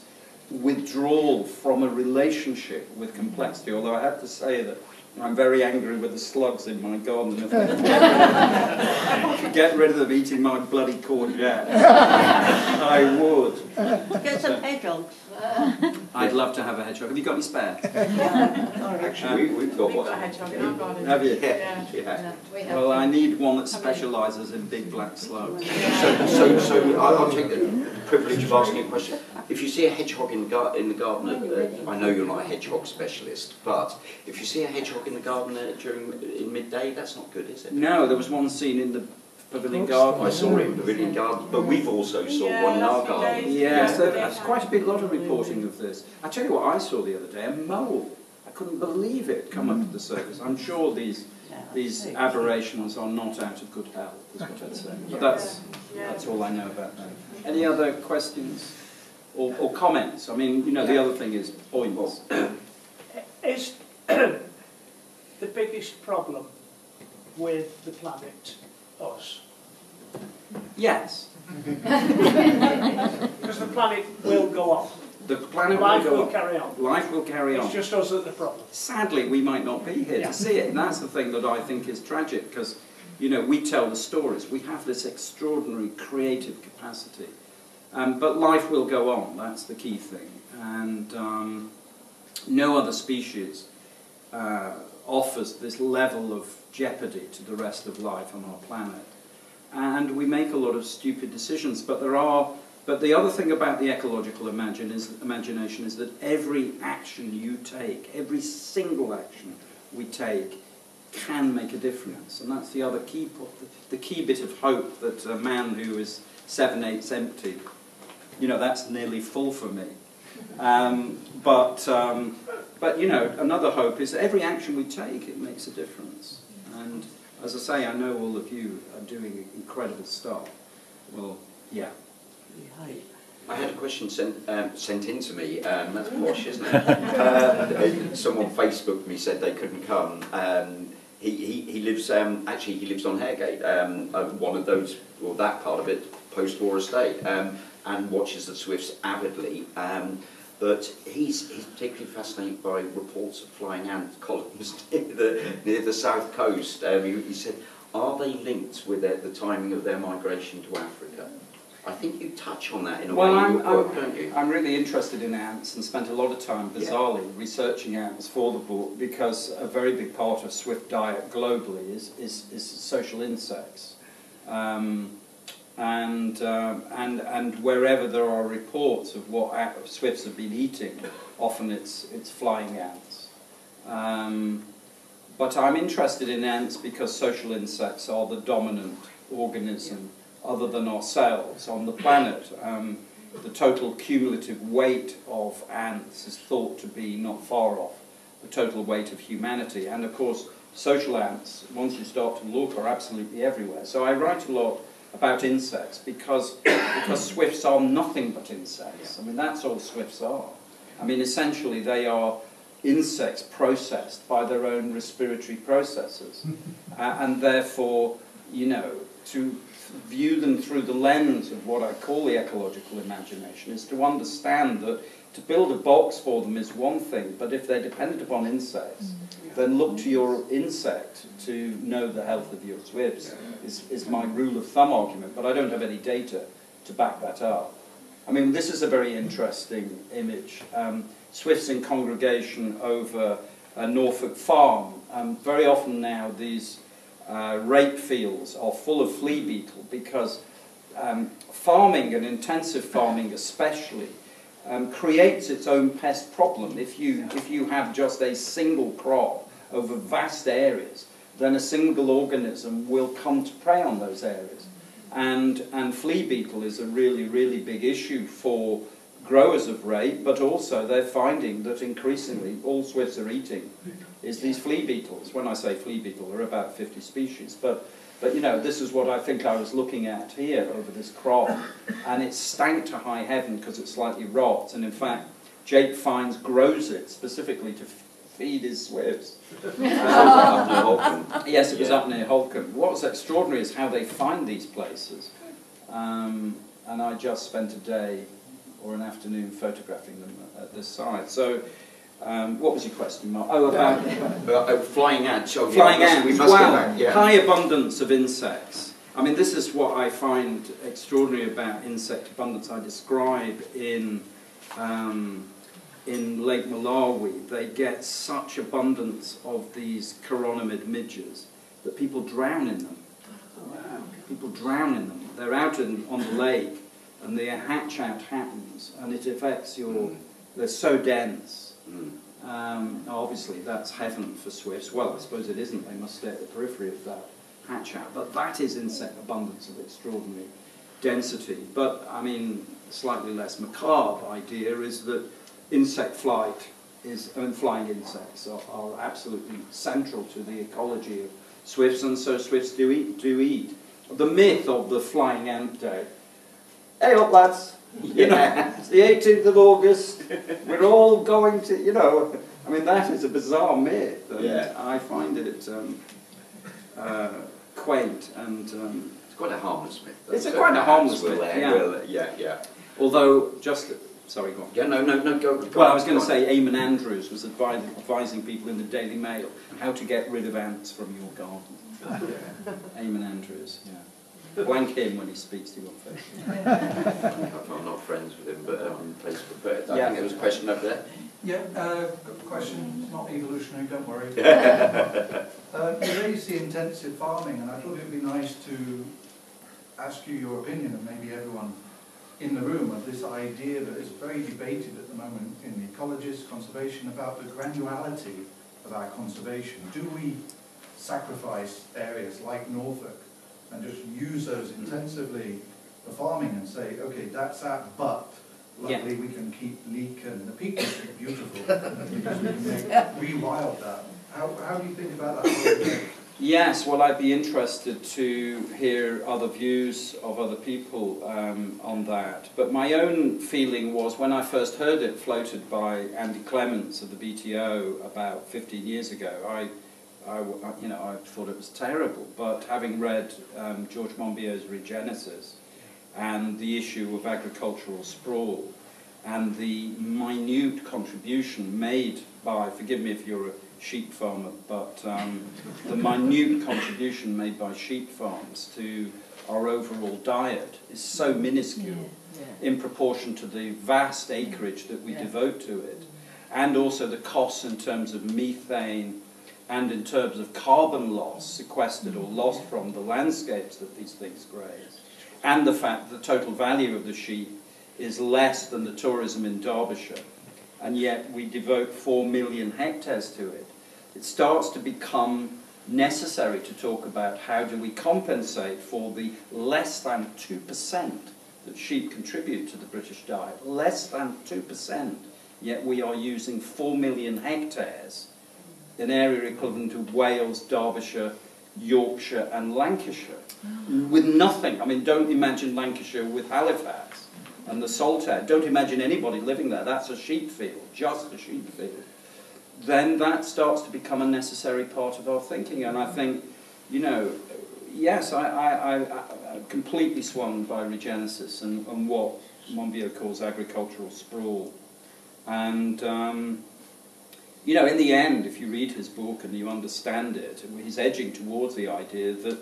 withdrawal from a relationship with complexity, although I have to say that I'm very angry with the slugs in my garden. If I could get rid of them eating my bloody courgette, I would. Get some hedgehogs. I'd love to have a hedgehog. Have you got any spare? Yeah. Actually, we, we've got we've one. We've got a hedgehog in our garden. Have you? Yeah. Yeah. Yeah. Well, I need one that specialises in big black slugs. So, so, so I'll take the privilege of asking a question. If you see a hedgehog in, gar in the garden, uh, I know you're not a hedgehog specialist, but if you see a hedgehog in the garden uh, during in midday, that's not good, is it? No, there was one scene in the Pavilion Garden. I saw it in Pavilion Garden, but we've also saw yeah, one in our garden. Yeah, so there's quite a big lot of reporting of this. I tell you what I saw the other day, a mole. I couldn't believe it come up to the surface. I'm sure these these aberrations are not out of good health, is what I'd say. But that's, that's all I know about that. Any other questions or, or comments? I mean, you know, the other thing is points. Is the biggest problem with the planet us? Yes. Because the planet will go on. The planet Life will, go will on. carry on. Life will carry on. It's just us that the problem. Sadly, we might not be here yeah. to see it, and that's the thing that I think is tragic, because, you know, we tell the stories. We have this extraordinary creative capacity. Um, but life will go on, that's the key thing. And um, no other species uh, offers this level of jeopardy to the rest of life on our planet. And we make a lot of stupid decisions, but there are... But the other thing about the ecological imagine is, imagination is that every action you take, every single action we take, can make a difference. And that's the other key, the key bit of hope that a man who is seven eighths empty, you know, that's nearly full for me. Um, but, um, but, you know, another hope is that every action we take, it makes a difference. And as I say, I know all of you are doing incredible stuff. Well, yeah. I had a question sent, um, sent in to me, um, that's posh, isn't it? Uh, someone Facebooked me, said they couldn't come. Um, he, he, he lives, um, actually he lives on Haregate, um, one of those, or well, that part of it, post-war estate. Um, and watches the Swifts avidly, um, but he's, he's particularly fascinated by reports of flying ant columns near the, near the south coast. Um, he, he said, are they linked with their, the timing of their migration to Africa? I think you touch on that in a well, way I'm, in your work, I'm, don't you? I'm really interested in ants and spent a lot of time, bizarrely, yeah. researching ants for the book, because a very big part of Swift diet globally is, is, is social insects. Um, And, uh, and, and wherever there are reports of what Swifts have been eating, often it's, it's flying ants. Um, but I'm interested in ants because social insects are the dominant organism other than ourselves on the planet. Um, the total cumulative weight of ants is thought to be not far off the total weight of humanity. And of course, social ants, once you start to look, are absolutely everywhere. So I write a lot about insects because, because swifts are nothing but insects. I mean, that's all swifts are. I mean, essentially, they are insects processed by their own respiratory processes. Uh, and therefore, you know, to view them through the lens of what I call the ecological imagination is to understand that to build a box for them is one thing, but if they're dependent upon insects, then look to your insect to know the health of your swifts is, is my rule of thumb argument, but I don't have any data to back that up. I mean, this is a very interesting image. Um, swifts in congregation over a Norfolk farm. Um, very often now these uh, rape fields are full of flea beetle because um, farming, and intensive farming especially, Um, creates its own pest problem. If you, if you have just a single crop over vast areas, then a single organism will come to prey on those areas. And, and flea beetle is a really, really big issue for growers of rape, but also they're finding that increasingly all swifts are eating is these flea beetles. When I say flea beetle, there are about fifty species, but But, you know, this is what I think I was looking at here over this crop, and it stank to high heaven because it slightly rots, and in fact, Jake Fiennes grows it specifically to feed his swifts. Yes, it was yeah. up near Holcombe. What's extraordinary is how they find these places, um, and I just spent a day or an afternoon photographing them at this site. So. Um, what was your question, Mark? Oh, about uh, flying ants. Oh, flying yeah, ants. We must well, go back. Yeah. High abundance of insects. I mean, this is what I find extraordinary about insect abundance. I describe in um, in Lake Malawi. They get such abundance of these chironomid midges that people drown in them. Wow. People drown in them. They're out in, on the lake, and the hatch out happens, and it affects your. They're so dense. Mm. Um, obviously that's heaven for swifts. Well, I suppose it isn't. They must stay at the periphery of that hatch out. But that is insect abundance of extraordinary density. But, I mean, slightly less macabre idea is that insect flight is, I mean, flying insects are, are absolutely central to the ecology of swifts, and so swifts do eat. Do eat. The myth of the flying ant day. Hey up, lads! You know, it's the eighteenth of August, we're all going to, you know, I mean, that is a bizarre myth, and yeah. I find it um, uh, quaint, and... Um, it's quite a harmless myth. Though. It's a so quite a harmless myth, there, yeah. Will, yeah, yeah. Although, just, sorry, go on. Yeah, no, no, no, go, go Well, on, I was going to say, Eamon Andrews was advising, advising people in the Daily Mail how to get rid of ants from your garden. Yeah. Eamon Andrews, yeah. Blank him when he speaks to you on Facebook. I'm not friends with him, but I'm on Facebook. But I yeah. think there was a question over there. Yeah, uh, question, not evolutionary, don't worry. uh, you raised the intensive farming, and I thought it would be nice to ask you your opinion, and maybe everyone in the room, of this idea that is very debated at the moment in the ecologists, conservation, about the granularity of our conservation. Do we sacrifice areas like Norfolk and just use those intensively for farming and say, okay, that's that, but luckily yeah. we can keep Leek and the Peak District beautiful because we can make, rewild that. How, how do you think about that? Yes, well, I'd be interested to hear other views of other people um, on that. But my own feeling was, when I first heard it floated by Andy Clements of the B T O about fifteen years ago, I... I, you know, I thought it was terrible, but having read um, George Monbiot's Regenesis and the issue of agricultural sprawl and the minute contribution made by, forgive me if you're a sheep farmer, but um, the minute contribution made by sheep farms to our overall diet is so minuscule yeah, yeah. in proportion to the vast acreage that we yeah. devote to it, and also the costs in terms of methane, and in terms of carbon loss sequestered or lost from the landscapes that these things graze, and the fact that the total value of the sheep is less than the tourism in Derbyshire, and yet we devote four million hectares to it. It starts to become necessary to talk about how do we compensate for the less than two percent that sheep contribute to the British diet, less than two percent, yet we are using four million hectares, an area equivalent to Wales, Derbyshire, Yorkshire and Lancashire, with nothing. I mean, don't imagine Lancashire with Halifax and the Saltaire. Don't imagine anybody living there. That's a sheep field, just a sheep field. Then that starts to become a necessary part of our thinking. And I think, you know, yes, I, I, I, I'm completely swung by regenesis and, and what Monbiot calls agricultural sprawl. And, um, you know, in the end, if you read his book and you understand it, he's edging towards the idea that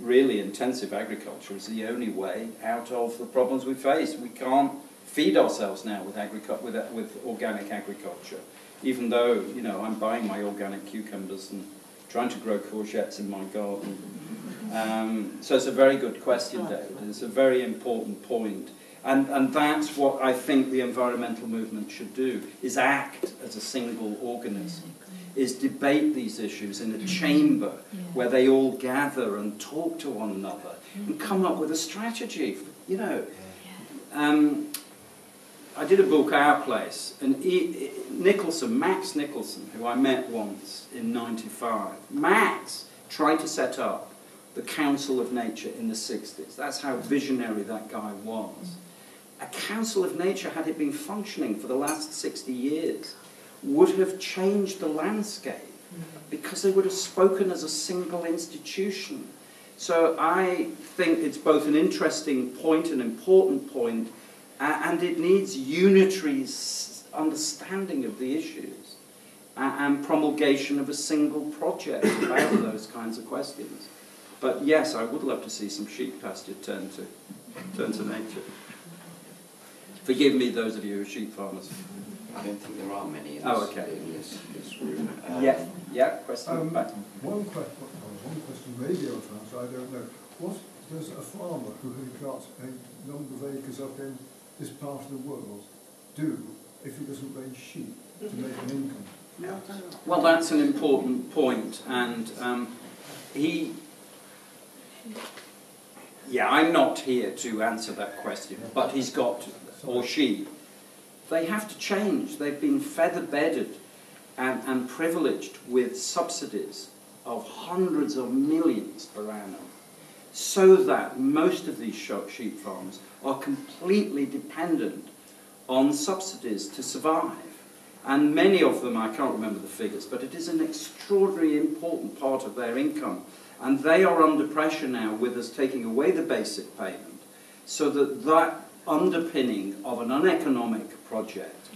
really intensive agriculture is the only way out of the problems we face. We can't feed ourselves now with, with, with organic agriculture. Even though, you know, I'm buying my organic cucumbers and trying to grow courgettes in my garden. Um, so it's a very good question, David. It's a very important point. And, and that's what I think the environmental movement should do, is act as a single organism, is debate these issues in a chamber where they all gather and talk to one another and come up with a strategy, you know. Um, I did a book, Our Place, and he, Nicholson, Max Nicholson, who I met once in ninety-five, Max tried to set up the Council of Nature in the sixties. That's how visionary that guy was. A Council of Nature, had it been functioning for the last sixty years, would have changed the landscape because they would have spoken as a single institution. So I think it's both an interesting point, an important point, Uh, and it needs unitary understanding of the issues uh, and promulgation of a single project about those kinds of questions. But yes, I would love to see some sheep pasture turn to, turn to nature. Forgive me, those of you who are sheep farmers. I don't think there are many in this, oh, okay. in this, this room. Um, yeah, yeah, question. Um, back. One, que one question, maybe I'll answer, I don't know. What does a farmer who has got a number of acres up in this part of the world do if he doesn't raise sheep to make an income? No. Well, that's an important point, and um, he... Yeah, I'm not here to answer that question, but he's got, to, or she, they have to change. They've been feather-bedded and, and privileged with subsidies of hundreds of millions per annum, so that most of these sheep farms are completely dependent on subsidies to survive. And many of them, I can't remember the figures, but it is an extraordinarily important part of their income. And they are under pressure now with us taking away the basic payment, so that that underpinning of an uneconomic project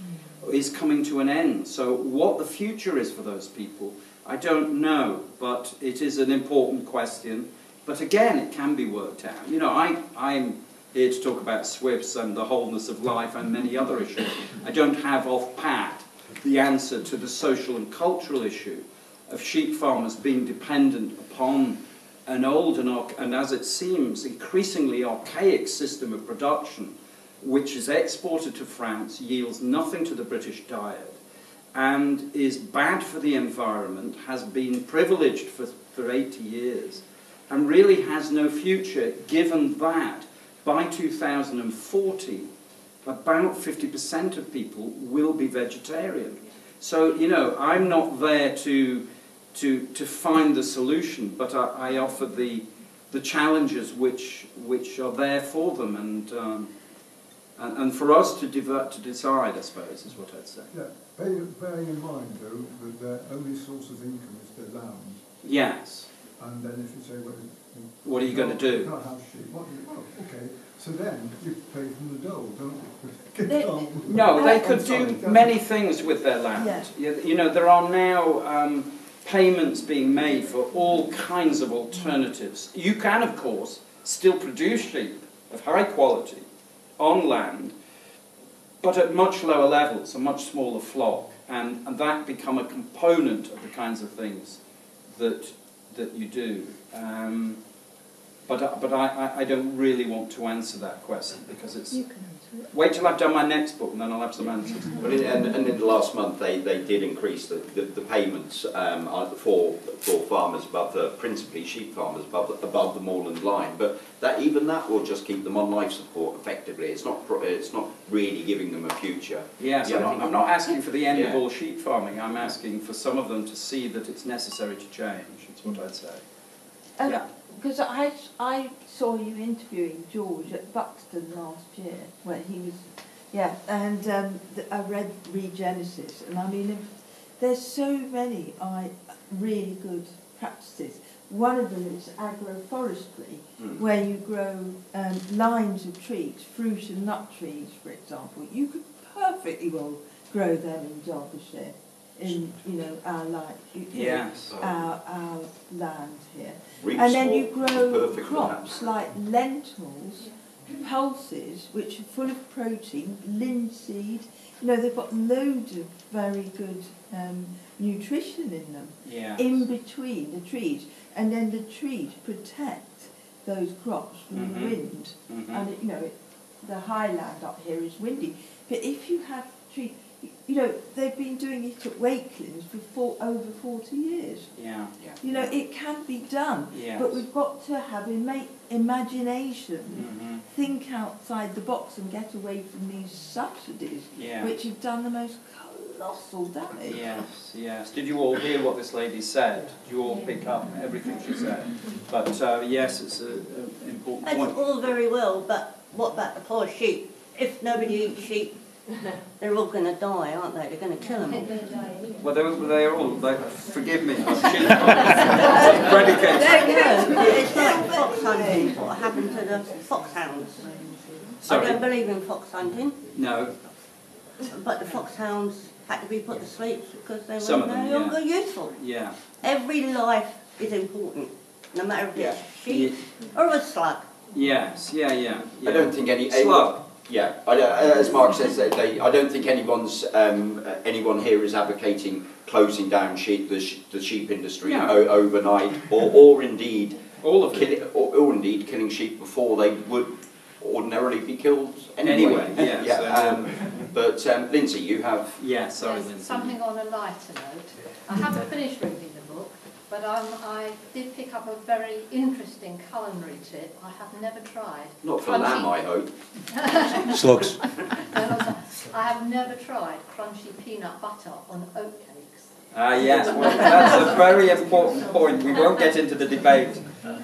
is coming to an end. So what the future is for those people, I don't know, but it is an important question. But again, it can be worked out. You know, I, I'm here to talk about Swifts and the wholeness of life and many other issues. I don't have off-pat the answer to the social and cultural issue of sheep farmers being dependent upon an old and, and as it seems, increasingly archaic system of production, which is exported to France, yields nothing to the British diet, and is bad for the environment, has been privileged for, for eighty years, and really has no future, given that by two thousand forty, about fifty percent of people will be vegetarian. So, you know, I'm not there to, to, to find the solution, but I, I offer the, the challenges which, which are there for them, and, um, and, and for us to divert, to decide, I suppose, is what I'd say. Yeah, bearing, bearing in mind, though, that their only source of income is their land. Yes. And then if you say, well, what are you no, going to do? Not have sheep. What do you, well, okay, so then you pay from the dole, don't you? They, no, they could do many things with their land. Yeah. You, you know, there are now um, payments being made for all kinds of alternatives. You can, of course, still produce sheep of high quality on land, but at much lower levels, a much smaller flock, and, and that become a component of the kinds of things that... that you do, um, but, but I, I don't really want to answer that question because it's, Wait till I've done my next book and then I'll have some answers. But in, and, and in the last month they, they did increase the, the, the payments um, for, for farmers above the, principally sheep farmers above, above the moorland line, but that even that will just keep them on life support effectively. It's not, it's not really giving them a future. Yes, yeah, so I'm, I'm not asking for the end yeah. of all sheep farming, I'm asking for some of them to see that it's necessary to change, that's what I'd say. Um, yeah. Because I, I saw you interviewing George at Buxton last year, where he was, yeah, and um, I read Regenesis, and I mean, there's so many I really good practices. One of them is agroforestry, mm. where you grow um, lines of trees, fruit and nut trees, for example. You could perfectly well grow them in Derbyshire, in you know our light, yes. our our land here, Reeps and then you grow crops like lentils, pulses, which are full of protein, linseed. You know they've got loads of very good um, nutrition in them. Yes. In between the trees, and then the trees protect those crops from mm-hmm. the wind. Mm-hmm. And it, you know it, the highland up here is windy, but if you have trees. You know, they've been doing it at Wakelands for four, over forty years. Yeah, yeah. You know, it can be done, yes. but we've got to have ima imagination, mm-hmm. think outside the box and get away from these subsidies, yeah. which have done the most colossal damage. Yes, yes. Did you all hear what this lady said? Did you all yeah. pick up everything she said? But, uh, yes, it's an important That's point. That's all very well, but what about the poor sheep? If nobody eats sheep, they're all going to die, aren't they? They're going to kill them all. Well, they're, they're all... They, forgive me. Predicates. It's like fox hunting. What happened to the foxhounds? Sorry. I don't believe in fox hunting. No. But the foxhounds had to be put to sleep because they were no longer yeah. useful. Yeah. Every life is important, no matter if yeah. it's sheep yeah. or a slug. Yes, yeah, yeah. yeah. I don't think any... Slug. Yeah, I, as Mark says, they, I don't think anyone's um, anyone here is advocating closing down sheep, the, sh the sheep industry yeah. o overnight, or, or indeed all of kill, or, or indeed killing sheep before they would ordinarily be killed anyway. anyway yeah, yeah, so. um, but um, Lindsay, you have yeah, sorry, Lindsay. Something on a lighter note. I haven't finished reading the book, but um, I did pick up a very interesting culinary tip I have never tried. Not for crunchy... lamb, I hope. Slugs. I have never tried crunchy peanut butter on oatcakes. Ah, uh, yes, well, that's a very important point. We won't get into the debate,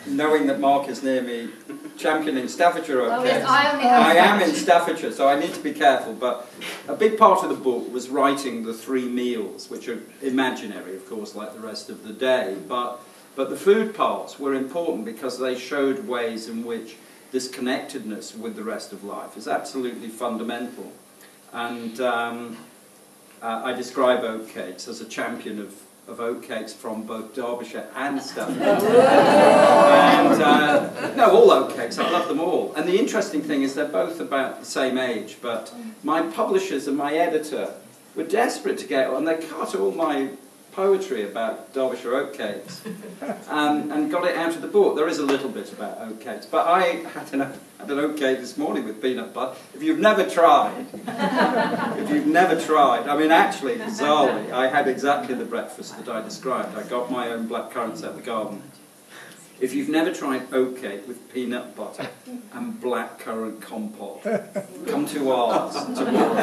knowing that Mark is near me championing Staffordshire oatcakes. Oh, yes, I only have I am in Staffordshire, so I need to be careful. But a big part of the book was writing the three meals, which are imaginary, of course, like the rest of the day. But, but the food parts were important because they showed ways in which this connectedness with the rest of life is absolutely fundamental. And um, uh, I describe oatcakes as a champion of of oatcakes from both Derbyshire and Staffordshire. and, uh, no, all oatcakes, I love them all. And the interesting thing is they're both about the same age, but my publishers and my editor were desperate to get one. They cut all my poetry about Derbyshire oatcakes um, and got it out of the book. There is a little bit about oatcakes, but I had an, had an oatcake this morning with peanut butter. If you've never tried, if you've never tried, I mean actually, bizarrely, I had exactly the breakfast that I described. I got my own black currants out of the garden. If you've never tried oatcake with peanut butter and blackcurrant compote, come to ours tomorrow.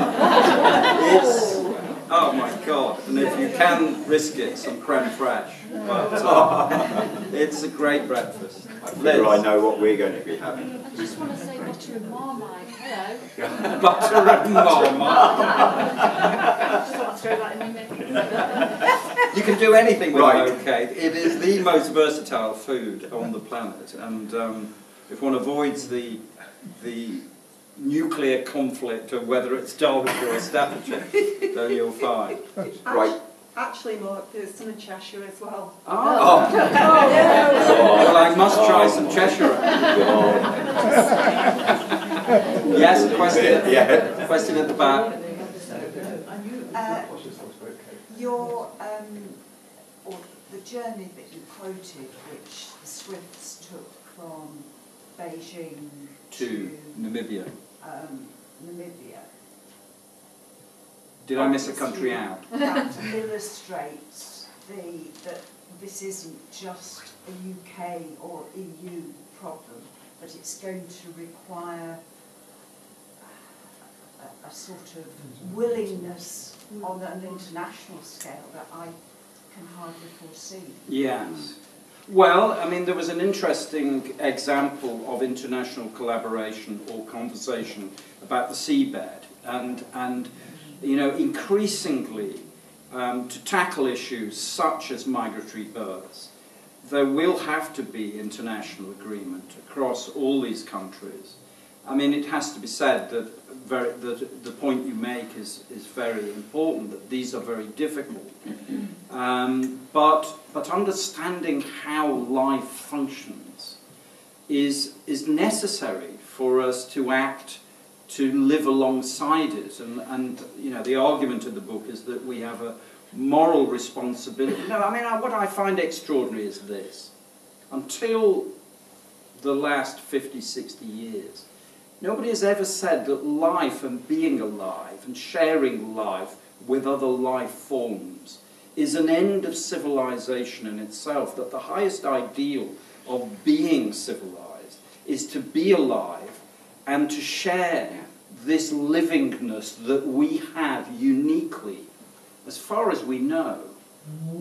It's... Oh my God, and if you can risk it, some creme fraiche. But, oh, it's a great breakfast. I feel I know what we're going to be having. I just want to say butter and marmite, hello. Butter and marmite. You can do anything with right. an oatcake. It is the most versatile food on the planet. And um, if one avoids the the... nuclear conflict of whether it's Derbyshire or Staffordshire, then you'll find. Right. Actually, Mark, there's some in Cheshire as well. Oh! oh. oh. Well, I must try oh. some Cheshire. Oh. Yes, question, yeah. question at the back. Uh, your, um, or the journey that you quoted, which the Swifts took from Beijing to, to Namibia. Um, Namibia. Did I miss a country out? That illustrates the, that this isn't just a U K or E U problem, but it's going to require a, a sort of willingness on an international scale that I can hardly foresee. Yes. Well, I mean, there was an interesting example of international collaboration or conversation about the seabed, and, and you know, increasingly um, to tackle issues such as migratory birds, there will have to be international agreement across all these countries. I mean, it has to be said that very, that the point you make is, is very important, that these are very difficult. Um, but, but understanding how life functions is, is necessary for us to act, to live alongside it. And, and you know, the argument in the book is that we have a moral responsibility. No, I mean, I, what I find extraordinary is this. Until the last fifty, sixty years, nobody has ever said that life and being alive and sharing life with other life forms is an end of civilization in itself, that the highest ideal of being civilized is to be alive and to share this livingness that we have uniquely, as far as we know,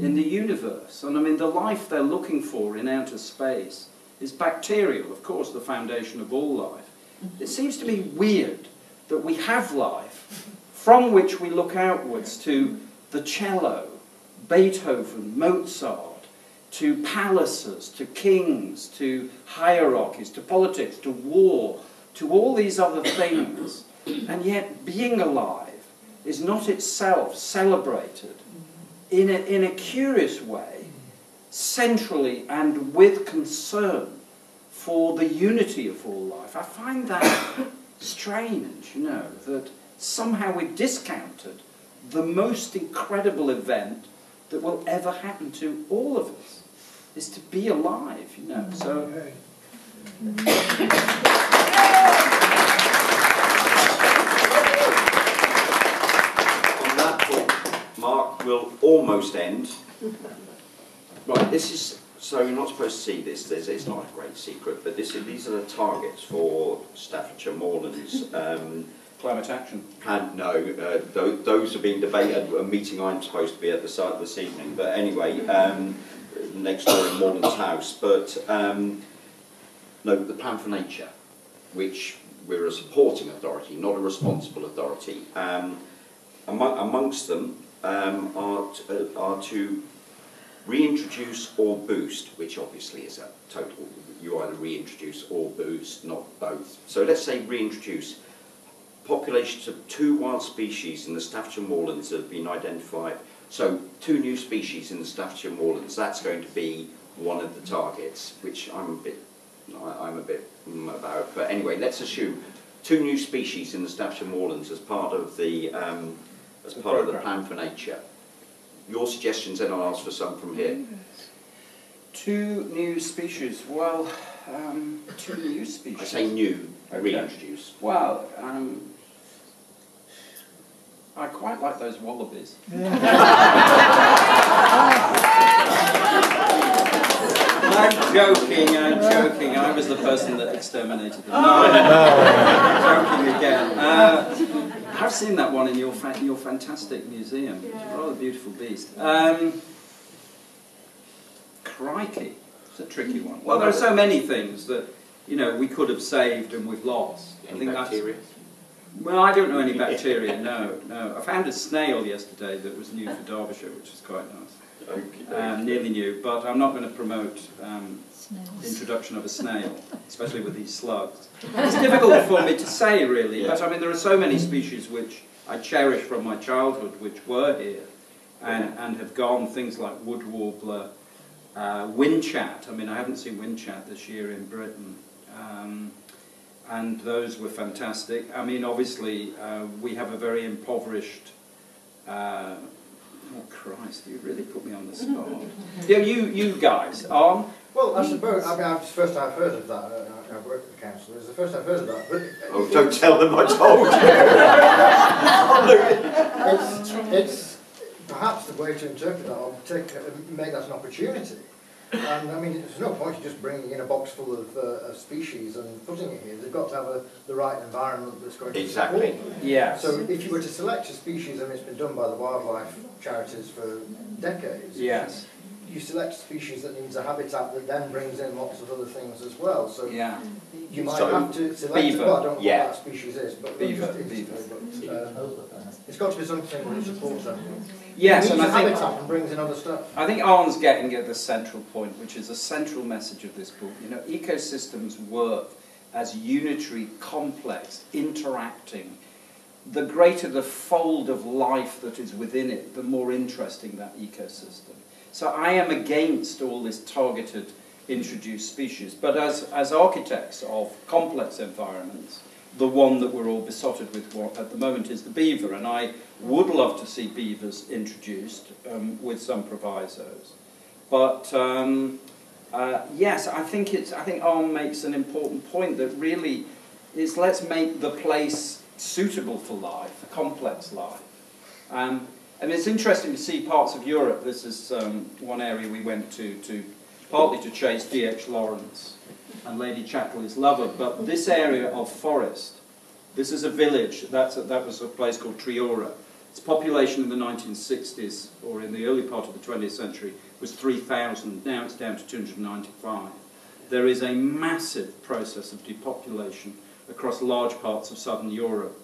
in the universe. And I mean, the life they're looking for in outer space is bacterial, of course, the foundation of all life. It seems to me weird that we have life from which we look outwards to the cello, Beethoven, Mozart, to palaces, to kings, to hierarchies, to politics, to war, to all these other things. And yet being alive is not itself celebrated in a, in a curious way, centrally and with concern for the unity of all life. I find that strange, you know, that somehow we've discounted the most incredible event that will ever happen to all of us, is to be alive, you know. So. On that point, Mark will almost end. Right, this is. So you're not supposed to see this, There's, it's not a great secret, but this is, these are the targets for Staffordshire Moorlands. Um, Climate Action? And no, uh, th those are being debated at a meeting I'm supposed to be at the start of this evening, but anyway, um, next door in Moorlands House. But um, no, the Plan for Nature, which we're a supporting authority, not a responsible authority. Um, among, amongst them um, are, uh, are two... Reintroduce or boost, which obviously is a total, you either reintroduce or boost, not both. So let's say reintroduce. Populations of two wild species in the Staffordshire Moorlands have been identified. So two new species in the Staffordshire Moorlands, that's going to be one of the targets, which I'm a bit, I'm a bit about. But anyway, let's assume two new species in the Staffordshire Moorlands as part of the, um, as part of the Plan for Nature. Your suggestions, and I'll ask for some from here. Two new species. Well, um, two new species. I say new, okay. Reintroduce. Well, um, I quite like those wallabies. I'm joking, I'm joking. I was the person that exterminated them. No, I'm joking again. Uh, I've seen that one in your, fa your fantastic museum. Yeah. It's a rather beautiful beast. Um, crikey, it's a tricky one. Well, there are so many things that, you know, we could have saved and we've lost. Any I think bacteria? That's, well, I don't know any bacteria, no, no. I found a snail yesterday that was new for Derbyshire, which is quite nice. Okay. Um, nearly new, but I'm not going to promote um, the introduction of a snail, especially with these slugs. It's difficult for me to say, really, yeah. But I mean, there are so many species which I cherish from my childhood, which were here and, and have gone, things like wood warbler, uh, windchat. I mean, I haven't seen windchat this year in Britain, um, and those were fantastic. I mean, obviously, uh, we have a very impoverished... Uh, oh, Christ, you really put me on the spot. Yeah, you, you guys are... Well, I suppose, I mean, it's the first I've heard of that. when I've worked at the council. It's the first I've heard about it. Oh, don't tell them I told you! It's, it's perhaps the way to interpret that, or take, make that an opportunity. And I mean, there's no point in just bringing in a box full of, uh, of species and putting it here. They've got to have a, the right environment that's going to exactly. support them. Yes. So if you were to select a species, and it's been done by the wildlife charities for decades, yes. you select a species that needs a habitat that then brings in lots of other things as well. So yeah. you might so have to select, beaver, well, I don't know yeah. what that species is, but, beaver, it's, beaver. but uh, it's got to be something that supports them. Yes, and I think and brings in other stuff. I think Arne's getting at the central point, which is a central message of this book. You know, ecosystems work as unitary, complex, interacting. The greater the fold of life that is within it, the more interesting that ecosystem. So I am against all this targeted, introduced species. But as as architects of complex environments, the one that we're all besotted with at the moment is the beaver, and I would love to see beavers introduced um, with some provisos. But um, uh, yes, I think it's. I think Arne makes an important point that really is let's make the place suitable for life, complex life. Um, and it's interesting to see parts of Europe. This is um, one area we went to, to partly to chase D H Lawrence and Lady Chatterley's lover, but this area of forest, this is a village, that's a, that was a place called Triora. Its population in the nineteen sixties, or in the early part of the twentieth century, was three thousand, now it's down to two hundred ninety-five. There is a massive process of depopulation across large parts of southern Europe.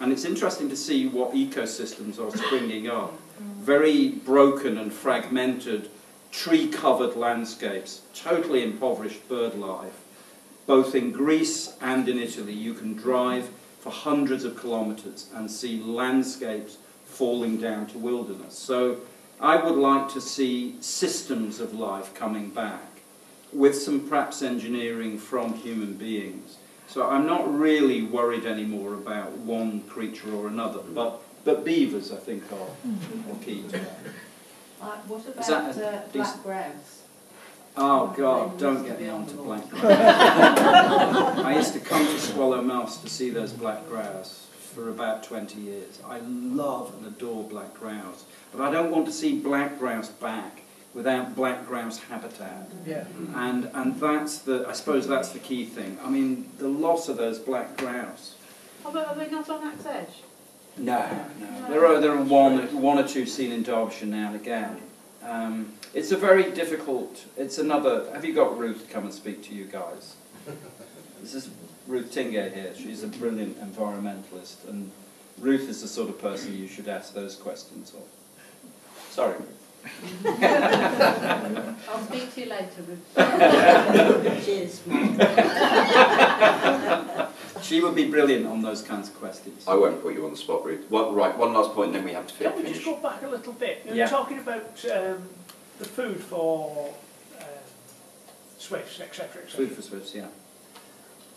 And it's interesting to see what ecosystems are springing up. Very broken and fragmented, tree-covered landscapes, totally impoverished bird life. Both in Greece and in Italy, you can drive for hundreds of kilometres and see landscapes falling down to wilderness. So I would like to see systems of life coming back with some perhaps engineering from human beings. So I'm not really worried anymore about one creature or another, but, but beavers, I think, are, are key to that. Uh, what about uh, black grouse? Oh God, don't get me on to black grouse. I used to come to Swallow Mouse to see those black grouse for about twenty years. I love and adore black grouse, but I don't want to see black grouse back without black grouse habitat. Yeah. And, and that's the, I suppose that's the key thing. I mean, the loss of those black grouse. Oh, but are they not on Axe Edge? No, no. There are, there are one, one or two seen in Derbyshire now and again. Um, it's a very difficult, it's another, have you got Ruth to come and speak to you guys? This is Ruth Tingay here, she's a brilliant environmentalist, and Ruth is the sort of person you should ask those questions of. Sorry. I'll speak to you later, Ruth. Cheers, Mum. She would be brilliant on those kinds of questions. I won't put you on the spot, Ruth. Well, right, one last point, and then we have to finish. Can we just go back a little bit? You know, yeah. Talking about um, the food for um, swifts, et cetera, et cetera. Food for swifts, yeah.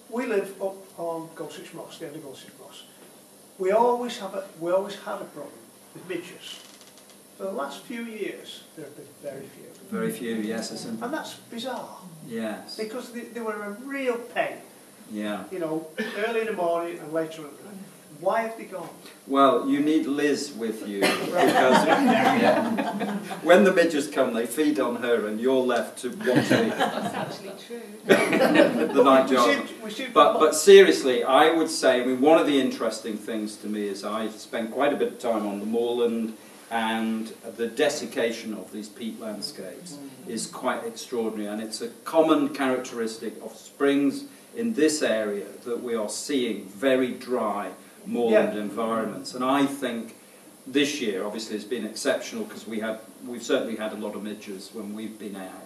We live up on Goldstitch Moss, the end of Goldstitch Moss. We always have a, we always had a problem with midges. For the last few years, there have been very few. Very few, yes, isn't it? And that's bizarre. Yes. Because they, they were a real pain. Yeah. You know, early in the morning and later at night. Why have they gone? Well, you need Liz with you. Because yeah. When the midges come, they feed on her and you're left to watch it. That's actually true. The night job. But, but seriously, I would say, I mean, one of the interesting things to me is I spent quite a bit of time on the moorland, and the desiccation of these peat landscapes is quite extraordinary, and it's a common characteristic of springs in this area that we are seeing very dry moorland yeah. environments. And I think this year obviously has been exceptional because we had, we've certainly had a lot of midges when we've been out.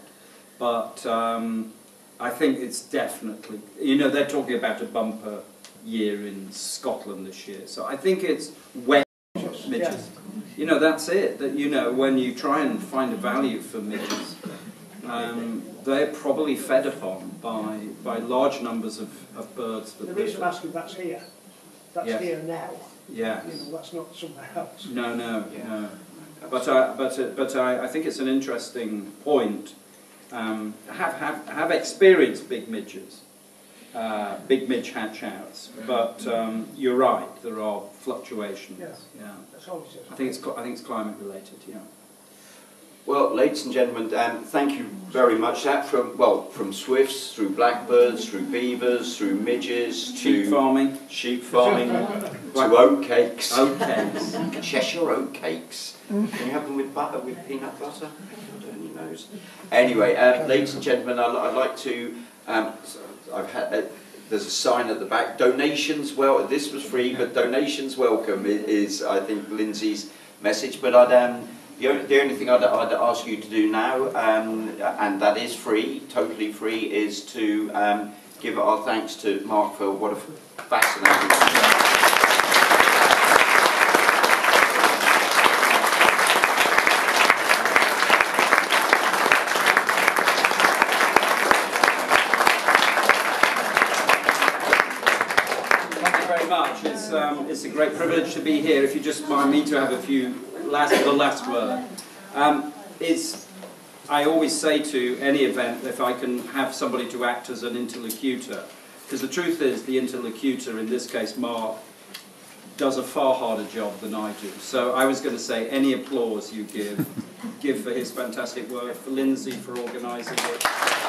But um, I think it's definitely, you know, they're talking about a bumper year in Scotland this year. So I think it's wet midges. Yeah. You know, that's it. That, you know, when you try and find a value for midges, Um, they're probably fed upon by by large numbers of, of birds. That the reason I'm asking, that's here. That's yes. here now. Yeah. You know, that's not somewhere else. No, no, yeah. no. But I, but but I, I think it's an interesting point. Um, have have have experienced big midges, uh, big midge hatch-outs, but um, you're right, there are fluctuations. Yeah, yeah. That's obvious. I think it's I think it's climate related. Yeah. Well, ladies and gentlemen, um, thank you very much. That from well, from swifts through blackbirds, through beavers, through midges, sheep to farming, sheep farming, to oat cakes, oat cakes, Cheshire oat cakes. Can you have them with butter, with peanut butter? Nobody knows. Anyway, uh, ladies and gentlemen, I'd, I'd like to. Um, I've had. Uh, There's a sign at the back. Donations, well, this was free, but donations welcome is, I think, Lindsay's message. But I'd um. The only, the only thing I'd, I'd ask you to do now, um, and that is free, totally free, is to um, give our thanks to Mark for what a fascinating Thank you very much. It's, um, it's a great privilege to be here. If you just mind me to have a few... Last, the last word um, is, I always say to any event, if I can have somebody to act as an interlocutor, because the truth is the interlocutor, in this case Mark, does a far harder job than I do. So I was going to say any applause you give, give for his fantastic work, for Lindsay for organising it.